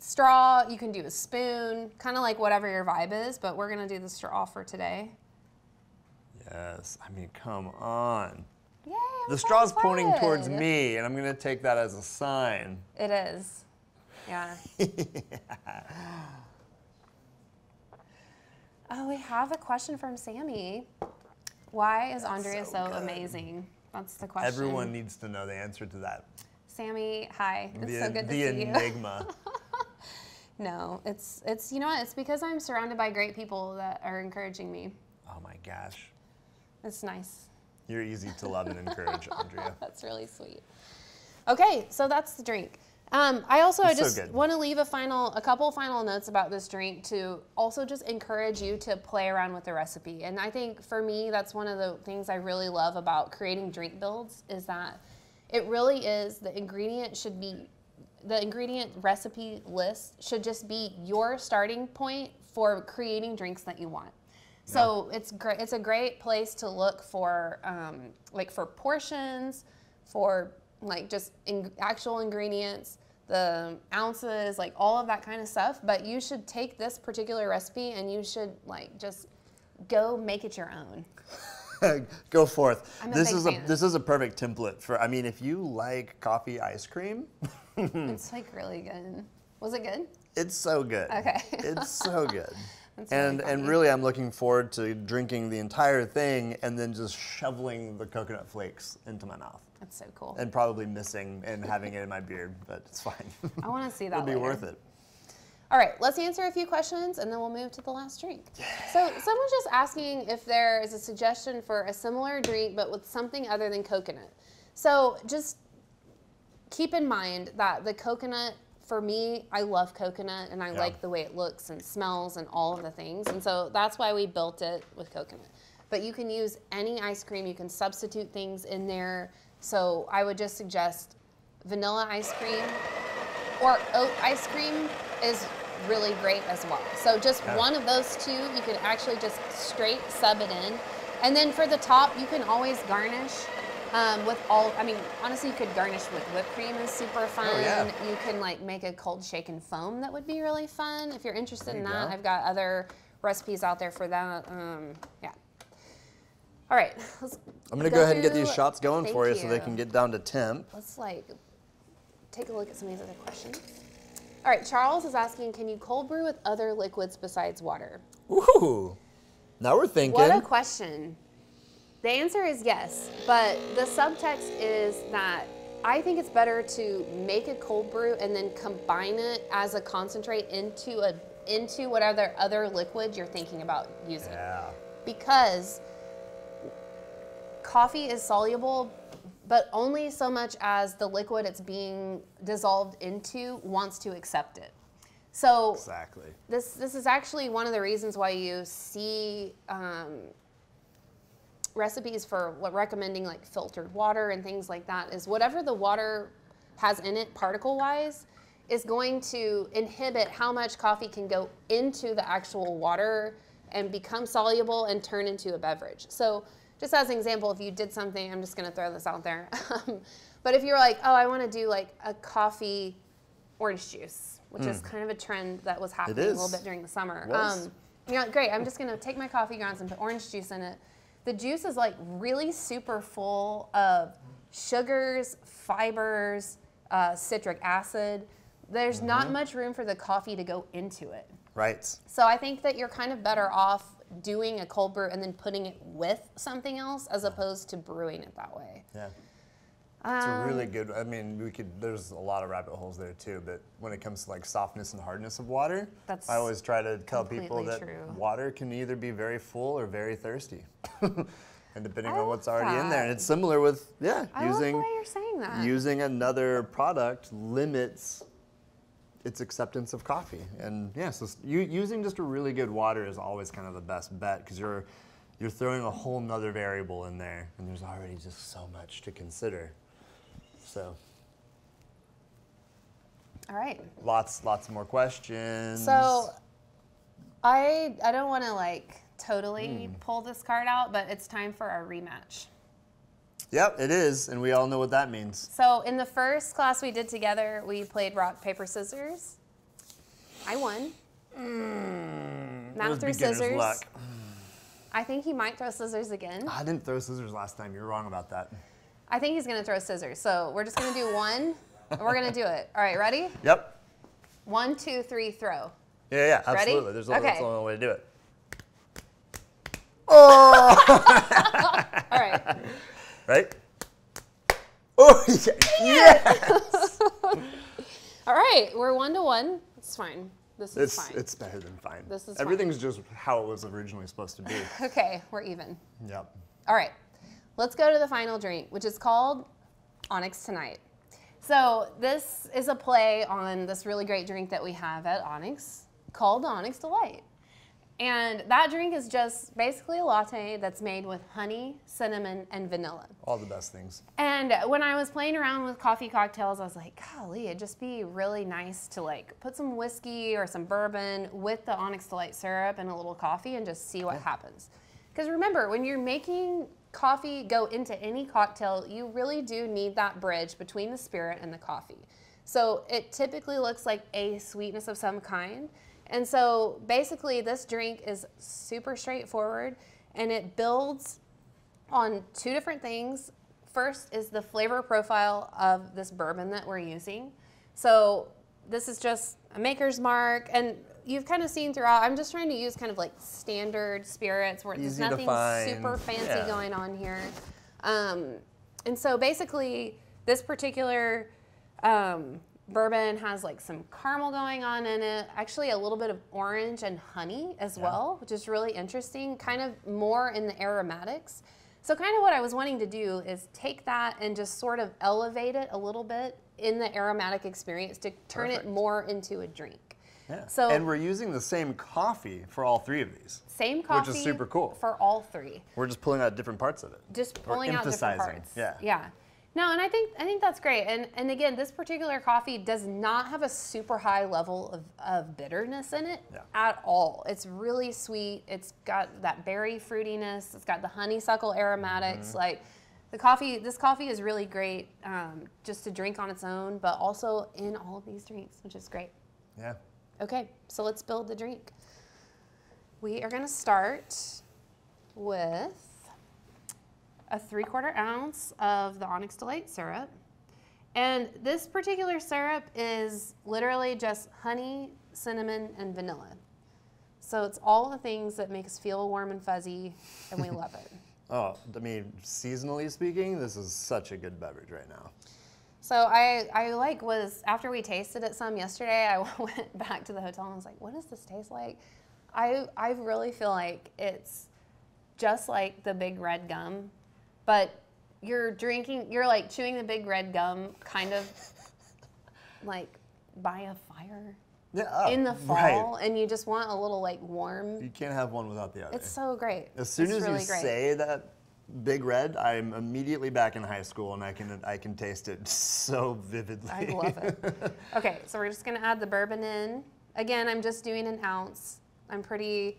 straw, you can do a spoon, kind of like whatever your vibe is, but we're going to do the straw for today. Yes. I mean, come on. Yay, the straw's pointing towards me, and I'm going to take that as a sign. It is. Yeah. Yeah. Oh, we have a question from Sammy. Why is Andrea so amazing? That's the question. Everyone needs to know the answer to that. Sammy, hi. It's so good to see you. The enigma. No, it's you know what? It's because I'm surrounded by great people that are encouraging me. Oh my gosh. It's nice. You're easy to love and encourage, Andrea. That's really sweet. Okay, so that's the drink. I also just want to leave a couple final notes about this drink to also just encourage you to play around with the recipe. And I think for me, that's one of the things I really love about creating drink builds is that it really is the ingredient recipe list should just be your starting point for creating drinks that you want. So it's great. It's a great place to look for like for portions, for like just actual ingredients, the ounces, like all of that kind of stuff. But you should take this particular recipe and you should like just go make it your own. Go forth. This is a perfect template for. I mean, if you like coffee ice cream, it's like really good. Was it good? It's so good. Okay. It's so good. And really, I'm looking forward to drinking the entire thing and then just shoveling the coconut flakes into my mouth. That's so cool. And probably missing and having it in my beard, but it's fine. I want to see that. It'll be later. Worth it. All right, let's answer a few questions and then we'll move to the last drink. Yeah. So someone's just asking if there is a suggestion for a similar drink, but with something other than coconut. So just keep in mind that the coconut. For me, I love coconut, and I like the way it looks and smells and all of the things. And so that's why we built it with coconut. But you can use any ice cream. You can substitute things in there. So I would just suggest vanilla ice cream or oat ice cream is really great as well. So just one of those two, you can actually just straight sub it in. And then for the top, you can always garnish. With all, I mean, honestly, you could garnish with whipped cream is super fun. Oh, yeah. You can like make a cold shaken foam that would be really fun. If you're interested in that, I've got other recipes out there for that. Yeah. All right. I'm going to go ahead and get these shots going for you so they can get down to temp. Let's like take a look at some of these other questions. All right. Charles is asking, can you cold brew with other liquids besides water? Ooh. Now we're thinking. What a question. The answer is yes, but the subtext is that I think it's better to make a cold brew and then combine it as a concentrate into whatever other liquid you're thinking about using. Yeah. Because coffee is soluble, but only so much as the liquid it's being dissolved into wants to accept it. So exactly. This is actually one of the reasons why you see recipes for recommending like filtered water and things like that is whatever the water has in it particle wise is going to inhibit how much coffee can go into the actual water and become soluble and turn into a beverage. So just as an example, if you did something, I'm just going to throw this out there. But if you're like, oh, I want to do like a coffee orange juice, which is kind of a trend that was happening a little bit during the summer. You know, great. I'm just going to take my coffee grounds and put orange juice in it. The juice is like really super full of sugars, fibers, citric acid. There's not much room for the coffee to go into it. Right. So I think that you're kind of better off doing a cold brew and then putting it with something else as opposed to brewing it that way. Yeah. It's a really good, I mean, we could, there's a lot of rabbit holes there too, but when it comes to like softness and hardness of water, I always try to tell people that water can either be very full or very thirsty. And depending on what's already in there. And it's similar with, using, I love the way you're saying that. Using another product limits its acceptance of coffee. And yeah, so using just a really good water is always kind of the best bet because you're throwing a whole nother variable in there and there's already just so much to consider. So, all right. Lots more questions. So, I don't want to like totally pull this card out, but it's time for our rematch. Yep, it is, and we all know what that means. So in the first class we did together, we played rock, paper, scissors. I won. Matt threw scissors. Luck. I think he might throw scissors again. I didn't throw scissors last time. You're wrong about that. I think he's going to throw scissors. So we're just going to do one, and we're going to do it. All right, ready? Yep. 1, 2, 3, throw. Yeah, absolutely. Ready? There's okay. That's the only way to do it. Oh! All right. Right? Oh, yeah. Yes! All right, we're 1-1. It's fine. This is fine. It's better than fine. Everything's just how it was originally supposed to be. Okay, we're even. Yep. All right, let's go to the final drink, which is called Onyx Tonight. So this is a play on this really great drink that we have at Onyx called Onyx Delight. And that drink is just basically a latte that's made with honey, cinnamon, and vanilla. All the best things. And when I was playing around with coffee cocktails, I was like, golly, it'd just be really nice to like put some whiskey or some bourbon with the Onyx Delight syrup and a little coffee and just see what happens. Because remember, when you're making coffee go into any cocktail, you really do need that bridge between the spirit and the coffee. So it typically looks like a sweetness of some kind. And so basically this drink is super straightforward and it builds on two different things. First is the flavor profile of this bourbon that we're using. So this is just a Maker's Mark, and you've kind of seen throughout, I'm just trying to use kind of like standard spirits where there's nothing super fancy going on here. And so basically this particular bourbon has like some caramel going on in it, actually a little bit of orange and honey as well, which is really interesting, kind of more in the aromatics. So kind of what I was wanting to do is take that and just sort of elevate it a little bit in the aromatic experience to turn it more into a drink. Yeah. So, and we're using the same coffee for all three of these. Same coffee, which is super cool. For all three. We're just pulling out different parts of it. Just pulling out different parts. Yeah. Yeah. No, and I think that's great. And again, this particular coffee does not have a super high level of bitterness in it at all. It's really sweet. It's got that berry fruitiness. It's got the honeysuckle aromatics. Like the coffee, this coffee is really great just to drink on its own, but also in all of these drinks, which is great. Yeah. Okay, so let's build the drink. We are going to start with a 3/4 ounce of the Onyx Delight syrup. And this particular syrup is literally just honey, cinnamon, and vanilla. So it's all the things that make us feel warm and fuzzy, and we love it. Oh, I mean, seasonally speaking, this is such a good beverage right now. So I after we tasted it some yesterday, I went back to the hotel and was like, what does this taste like? I really feel like it's just like the Big Red Gum, but you're like chewing the Big Red Gum kind of like by a fire in the fall, and you just want a little like warm. You can't have one without the other. It's so great. As soon as you say that Big Red, I'm immediately back in high school and I can taste it so vividly. I love it. Okay, so we're just gonna add the bourbon in. Again, I'm just doing an ounce. I'm pretty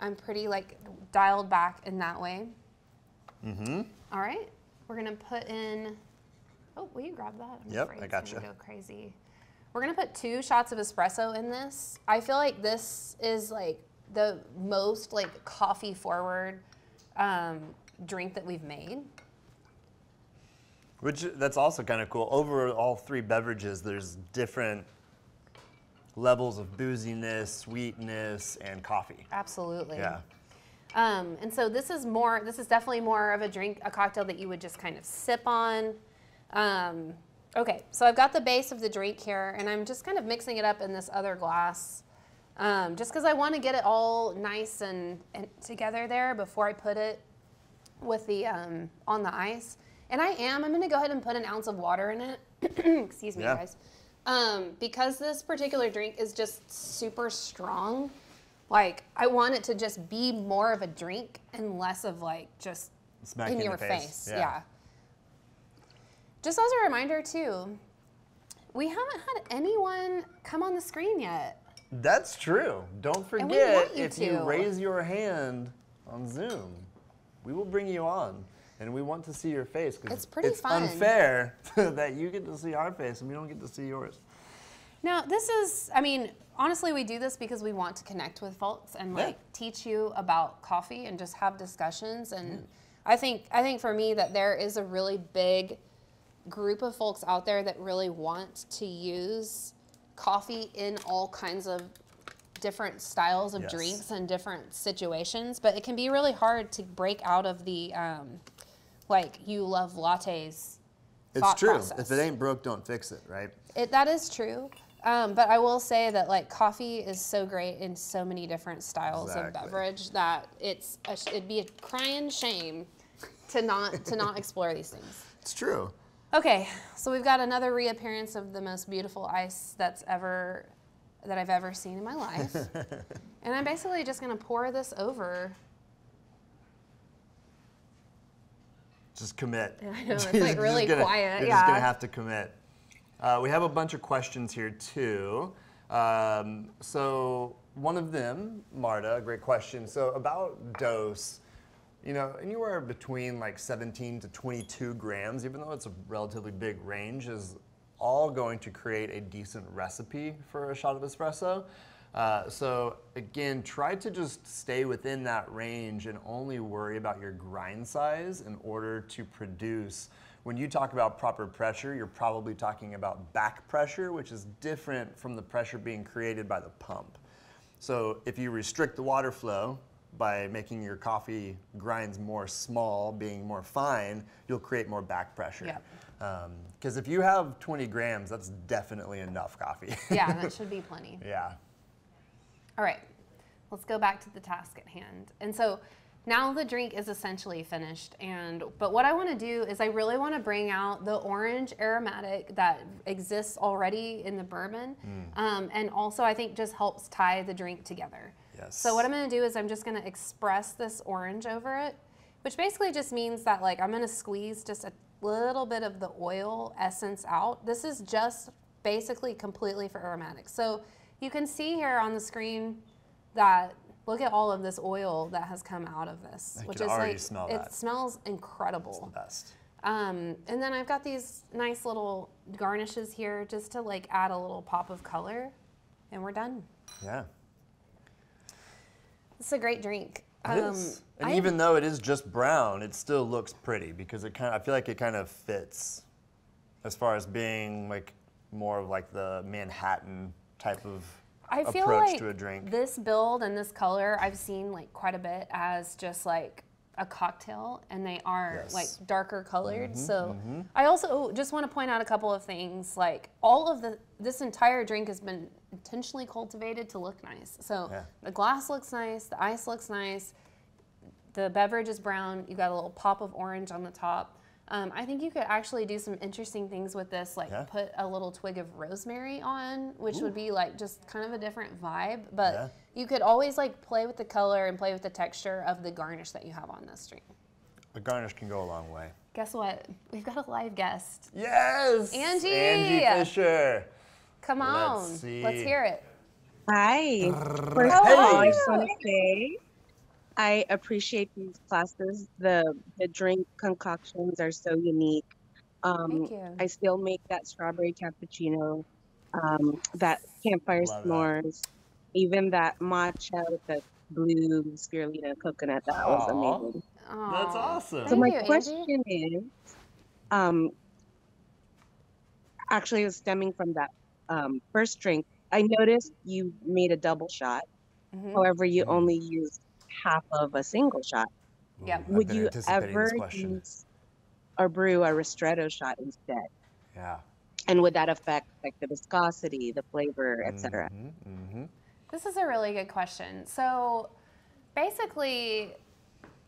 like dialed back in that way. Mm-hmm. All right, we're gonna put in, oh, will you grab that? I'm afraid I gotcha. It's gonna go crazy. We're gonna put 2 shots of espresso in this. I feel like this is like the most like coffee forward drink that we've made. Which, that's also kind of cool. Over all three beverages, there's different levels of booziness, sweetness, and coffee. Absolutely. Yeah. And so this is definitely more of a cocktail that you would just kind of sip on. Okay, so I've got the base of the drink here, and I'm just kind of mixing it up in this other glass, just because I want to get it all nice and together there before I put it with the, on the ice. And I'm going to go ahead and put an ounce of water in it. Excuse me, guys. Because this particular drink is just super strong, like I want it to just be more of a drink and less of like just smacking in your face. Yeah. Just as a reminder too, we haven't had anyone come on the screen yet. That's true. Don't forget, if you raise your hand on Zoom, we will bring you on. And we want to see your face because it's unfair that you get to see our face and we don't get to see yours. Now, this is, I mean, honestly, we do this because we want to connect with folks and like teach you about coffee and just have discussions. And I think for me that there is a really big group of folks out there that really want to use coffee in all kinds of different styles of drinks and different situations, but it can be really hard to break out of the like you love lattes. It's true. Process. If it ain't broke, don't fix it, right? That is true. But I will say that like coffee is so great in so many different styles of beverage that it's it'd be a crying shame to not explore these things. It's true. Okay, so we've got another reappearance of the most beautiful ice that I've ever seen in my life, and I'm basically just gonna pour this over. Just commit. I know, it's like really quiet. You're just gonna have to commit. We have a bunch of questions here too. So one of them, Marta, great question. So about dose, you know, anywhere between like 17 to 22 grams, even though it's a relatively big range, is all going to create a decent recipe for a shot of espresso. So again, try to just stay within that range and only worry about your grind size in order to produce. When you talk about proper pressure, you're probably talking about back pressure, which is different from the pressure being created by the pump. So if you restrict the water flow by making your coffee grinds more small, being more fine, you'll create more back pressure. Yep. Because if you have 20 grams, that's definitely enough coffee. Yeah, that should be plenty. Yeah. All right, let's go back to the task at hand. And so now the drink is essentially finished. But what I want to do is I really want to bring out the orange aromatic that exists already in the bourbon. And also I think just helps tie the drink together. Yes. So what I'm going to do is I'm just going to express this orange over it, which basically just means that like I'm going to squeeze just a little bit of the oil essence out. This is just basically completely for aromatics. So you can see here on the screen that look at all of this oil that has come out of this, which is like, it smells incredible. It's the best. And then I've got these nice little garnishes here just to like add a little pop of color, and we're done. Yeah. It's a great drink. It is. And even though it is just brown, it still looks pretty because it kind of, I feel like it kind of fits as far as being like more of like the Manhattan type of approach like to a drink. This build and this color I've seen like quite a bit as just like a cocktail, and they are like darker colored. I also just want to point out a couple of things. Like all of this entire drink has been intentionally cultivated to look nice. So the glass looks nice, the ice looks nice, the beverage is brown, you got a little pop of orange on the top. I think you could actually do some interesting things with this, like put a little twig of rosemary on, which would be like just kind of a different vibe, but you could always like play with the color and play with the texture of the garnish that you have on this drink. The garnish can go a long way. Guess what? We've got a live guest. Yes! Angie Fisher. Come on. Let's hear it. Hi. First of all, I just want to say I appreciate these classes. The drink concoctions are so unique. Thank you. I still make that strawberry cappuccino, that campfire s'mores, even that matcha with the blue spirulina coconut. That was amazing. Aww. That's awesome. So my question is, actually stemming from that first drink, I noticed you made a double shot. However, you only used half of a single shot. Yeah. Would you ever use or brew a ristretto shot instead? Yeah. And would that affect like the viscosity, the flavor, etc.? This is a really good question. So basically,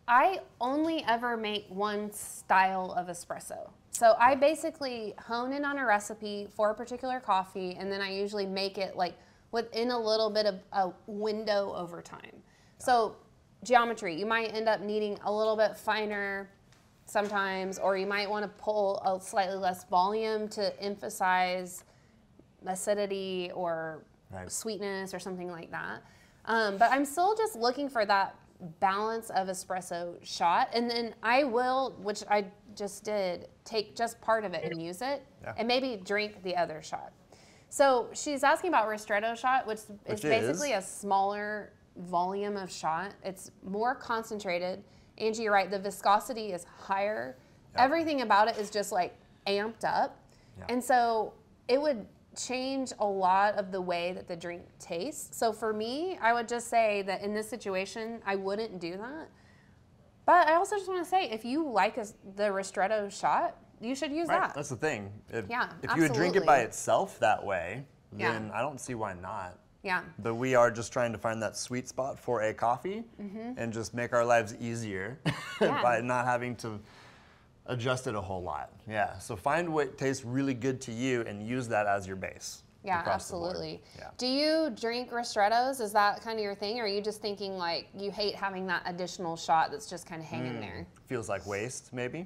I only ever make one style of espresso. So I basically hone in on a recipe for a particular coffee, and then I usually make it like within a little bit of a window over time. So geometry, you might end up needing a little bit finer sometimes, or you might want to pull a slightly less volume to emphasize acidity or sweetness or something like that. But I'm still just looking for that balance of espresso shot, and then I will, which I just did, take just part of it and use it, and maybe drink the other shot. So she's asking about ristretto shot, which is basically a smaller volume of shot. It's more concentrated. Angie, you're right, the viscosity is higher. Everything about it is just like amped up. And so it would change a lot of the way that the drink tastes. So for me, I would just say that in this situation, I wouldn't do that. But I also just want to say, if you like the ristretto shot, you should use that. That's the thing. If you would drink it by itself that way, then I don't see why not. But we are just trying to find that sweet spot for a coffee and just make our lives easier by not having to adjust it a whole lot. So find what tastes really good to you and use that as your base. Absolutely. Do you drink ristrettos? Is that kind of your thing? Or are you just thinking like you hate having that additional shot that's just kind of hanging there? Feels like waste, maybe.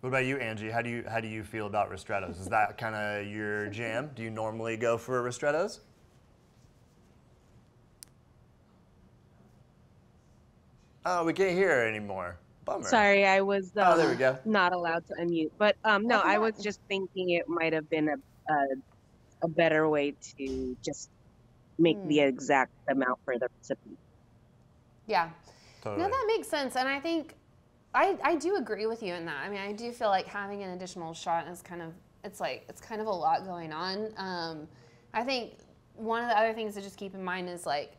What about you, Angie? How do you feel about ristrettos? Is that kind of your jam? Do you normally go for ristrettos? Oh, we can't hear anymore. Bummer. Sorry, I was there we go. Not allowed to unmute. But no, I was just thinking it might have been a better way to just make the exact amount for the recipe. Totally. No, that makes sense, and I think I do agree with you in that. I mean, I do feel like having an additional shot is kind of, it's kind of a lot going on. I think one of the other things to just keep in mind is like,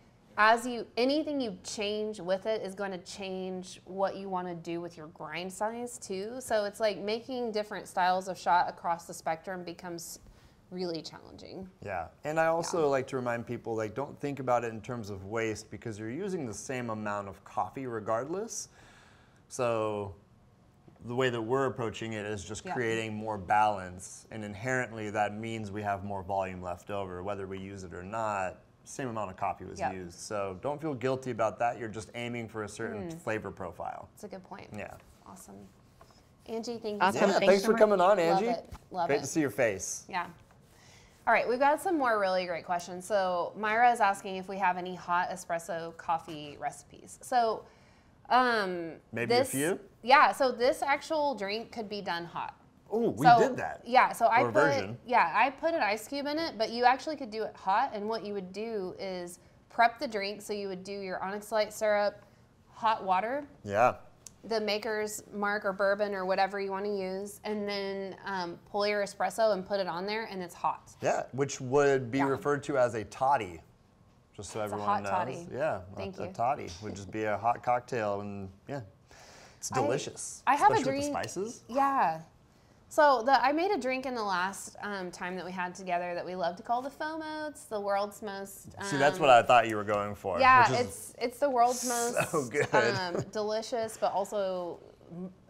anything you change with it is going to change what you want to do with your grind size too. So it's like making different styles of shot across the spectrum becomes really challenging. And I also like to remind people, like, don't think about it in terms of waste, because you're using the same amount of coffee regardless. So the way that we're approaching it is just creating more balance, and inherently that means we have more volume left over, whether we use it or not. Same amount of coffee was used. So don't feel guilty about that. You're just aiming for a certain flavor profile. That's a good point. Awesome. Angie, thank you. Thanks for coming on, Angie. Love it. Great to see your face. All right, we've got some more really great questions. So Myra is asking if we have any hot espresso coffee recipes. So maybe a few? So this actual drink could be done hot. Oh, we did that. So I put, I put an ice cube in it, but you actually could do it hot. And what you would do is prep the drink. So you would do your Onyx Light syrup, hot water, the Maker's Mark or bourbon or whatever you want to use, and then pull your espresso and put it on there, and it's hot. Which would be referred to as a toddy. Just so everyone knows. Toddy. Thank you. A toddy would just be a hot cocktail, and it's delicious. I have especially a drink. With the spices. So I made a drink in the last time that we had together that we love to call the FOMO. It's the world's most. See, that's what I thought you were going for. It's the world's most delicious but also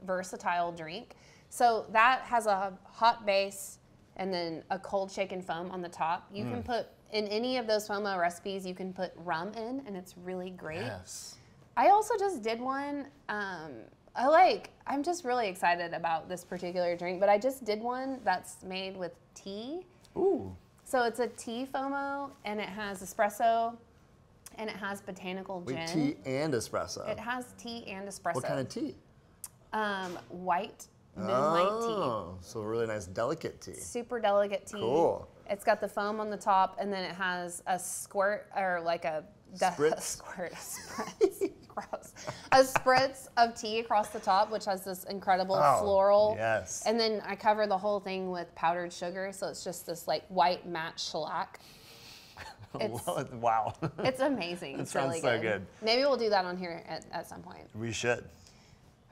versatile drink. So that has a hot base and then a cold shaken foam on the top. You can put. In any of those FOMO recipes, you can put rum in, and it's really great. I also just did one. I'm just really excited about this particular drink, but I just did one that's made with tea. So it's a tea FOMO, and it has espresso, and it has botanical gin. Wait, tea and espresso? It has tea and espresso. What kind of tea? White moonlight tea. So really nice, delicate tea. Super delicate tea. Cool. It's got the foam on the top, and then it has a squirt, or like a spritz. Gross. A spritz of tea across the top, which has this incredible floral. And then I cover the whole thing with powdered sugar, so it's just this like white matte shellac. Wow. It's amazing. It sounds really so good. Maybe we'll do that on here at some point. We should.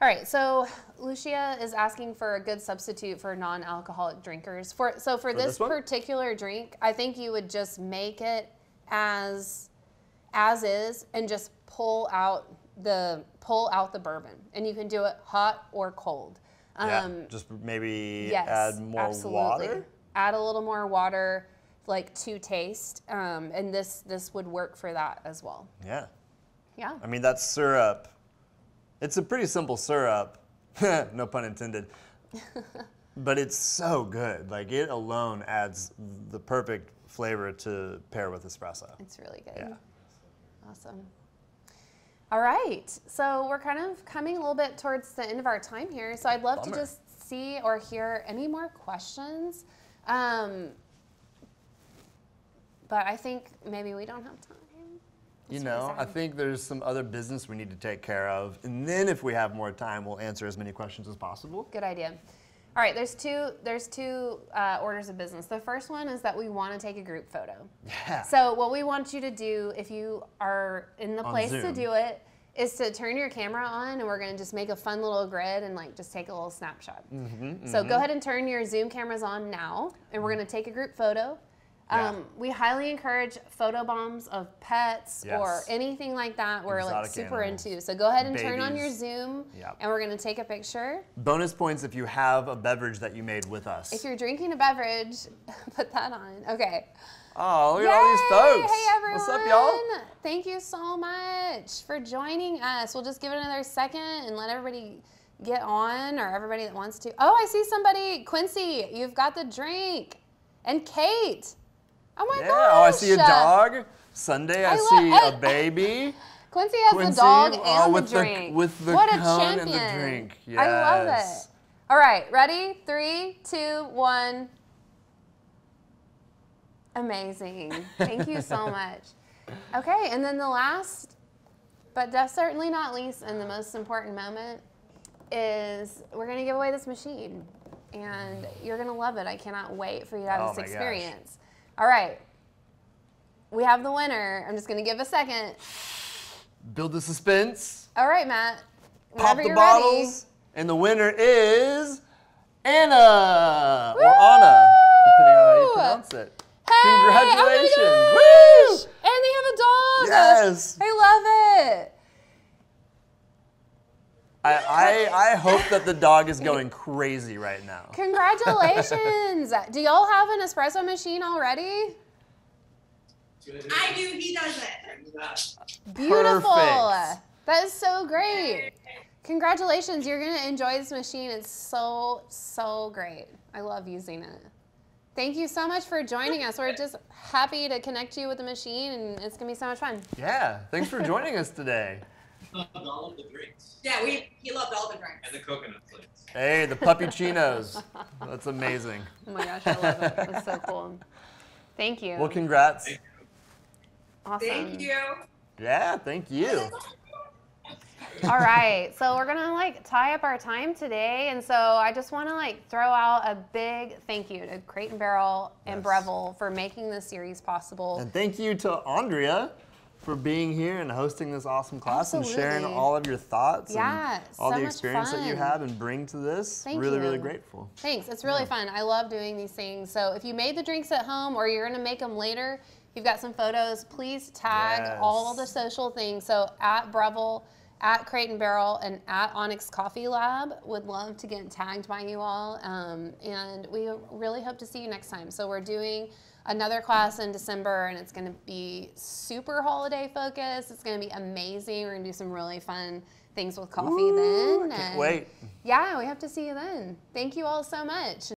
All right, so Lucia is asking for a good substitute for non-alcoholic drinkers. So for this particular drink, I think you would just make it as is and just pull out the bourbon. And you can do it hot or cold. Just maybe add more water? Add a little more water, like to taste, and this would work for that as well. I mean, that's syrup. It's a pretty simple syrup, no pun intended, But it's so good. Like, it alone adds the perfect flavor to pair with espresso. It's really good. Yeah. Awesome. All right. So we're kind of coming a little bit towards the end of our time here. So I'd love to just see or hear any more questions. But I think maybe we don't have time. You know, I think there's some other business we need to take care of. And then if we have more time, we'll answer as many questions as possible. Good idea. All right, there's two orders of business. The first one is that we want to take a group photo. Yeah. So what we want you to do, if you are in the place to do it, is to turn your camera on, and we're going to just make a fun little grid and like just take a little snapshot. So go ahead and turn your Zoom cameras on now, and we're going to take a group photo. We highly encourage photo bombs of pets or anything like that we're like super into. So go ahead and turn on your Zoom and we're gonna take a picture. Bonus points if you have a beverage that you made with us. If you're drinking a beverage, put that on. Okay. Oh, look at all these folks. Hey everyone. What's up, y'all? Thank you so much for joining us. We'll just give it another second and let everybody get on, or everybody that wants to. Oh, I see somebody. Quincy, you've got the drink. And Kate. Oh my gosh. Oh, I see a dog. Sunday, I see a baby. Quincy has the dog and the drink. With the cone and the drink. Yes. I love it. All right, ready? 3, 2, 1. Amazing. Thank you so much. Okay, and then the last, but certainly not least, and the most important moment is we're going to give away this machine. And you're going to love it. I cannot wait for you to have this experience. Gosh. All right, we have the winner. I'm just gonna give a second. Build the suspense. All right, Matt, whenever you're ready. Pop the bottles, and the winner is Anna, or Anna, depending on how you pronounce it. Hey, congratulations. Oh my gosh. And they have a dog. Yes. I love it. I hope that the dog is going crazy right now. Congratulations. Do y'all have an espresso machine already? I do. He does it. Beautiful. Perfect. That is so great. Congratulations. You're going to enjoy this machine. It's so, so great. I love using it. Thank you so much for joining us. We're just happy to connect you with the machine, and it's going to be so much fun. Yeah. Thanks for joining us today. He loved all of the drinks. Yeah, he loved all the drinks. And the coconut plates. Hey, the puppuccinos. That's amazing. Oh my gosh, I love it. That's so cool. Thank you. Well, congrats. Thank you. Awesome. Thank you. Yeah, thank you. All right, so we're gonna like tie up our time today, and so I just want to like throw out a big thank you to Crate & Barrel and Breville for making this series possible. And thank you to Andrea for being here and hosting this awesome class and sharing all of your thoughts and all the experience that you have and bring to this. Really grateful. Thanks. It's really fun. I love doing these things. So if you made the drinks at home or you're going to make them later, you've got some photos, please tag all the social things. So at Breville, at Crate & Barrel, and at Onyx Coffee Lab. Would love to get tagged by you all. And we really hope to see you next time. So we're doing another class in December, and it's going to be super holiday focused. It's going to be amazing. We're going to do some really fun things with coffee then. Can't wait. Yeah, we hope to see you then. Thank you all so much.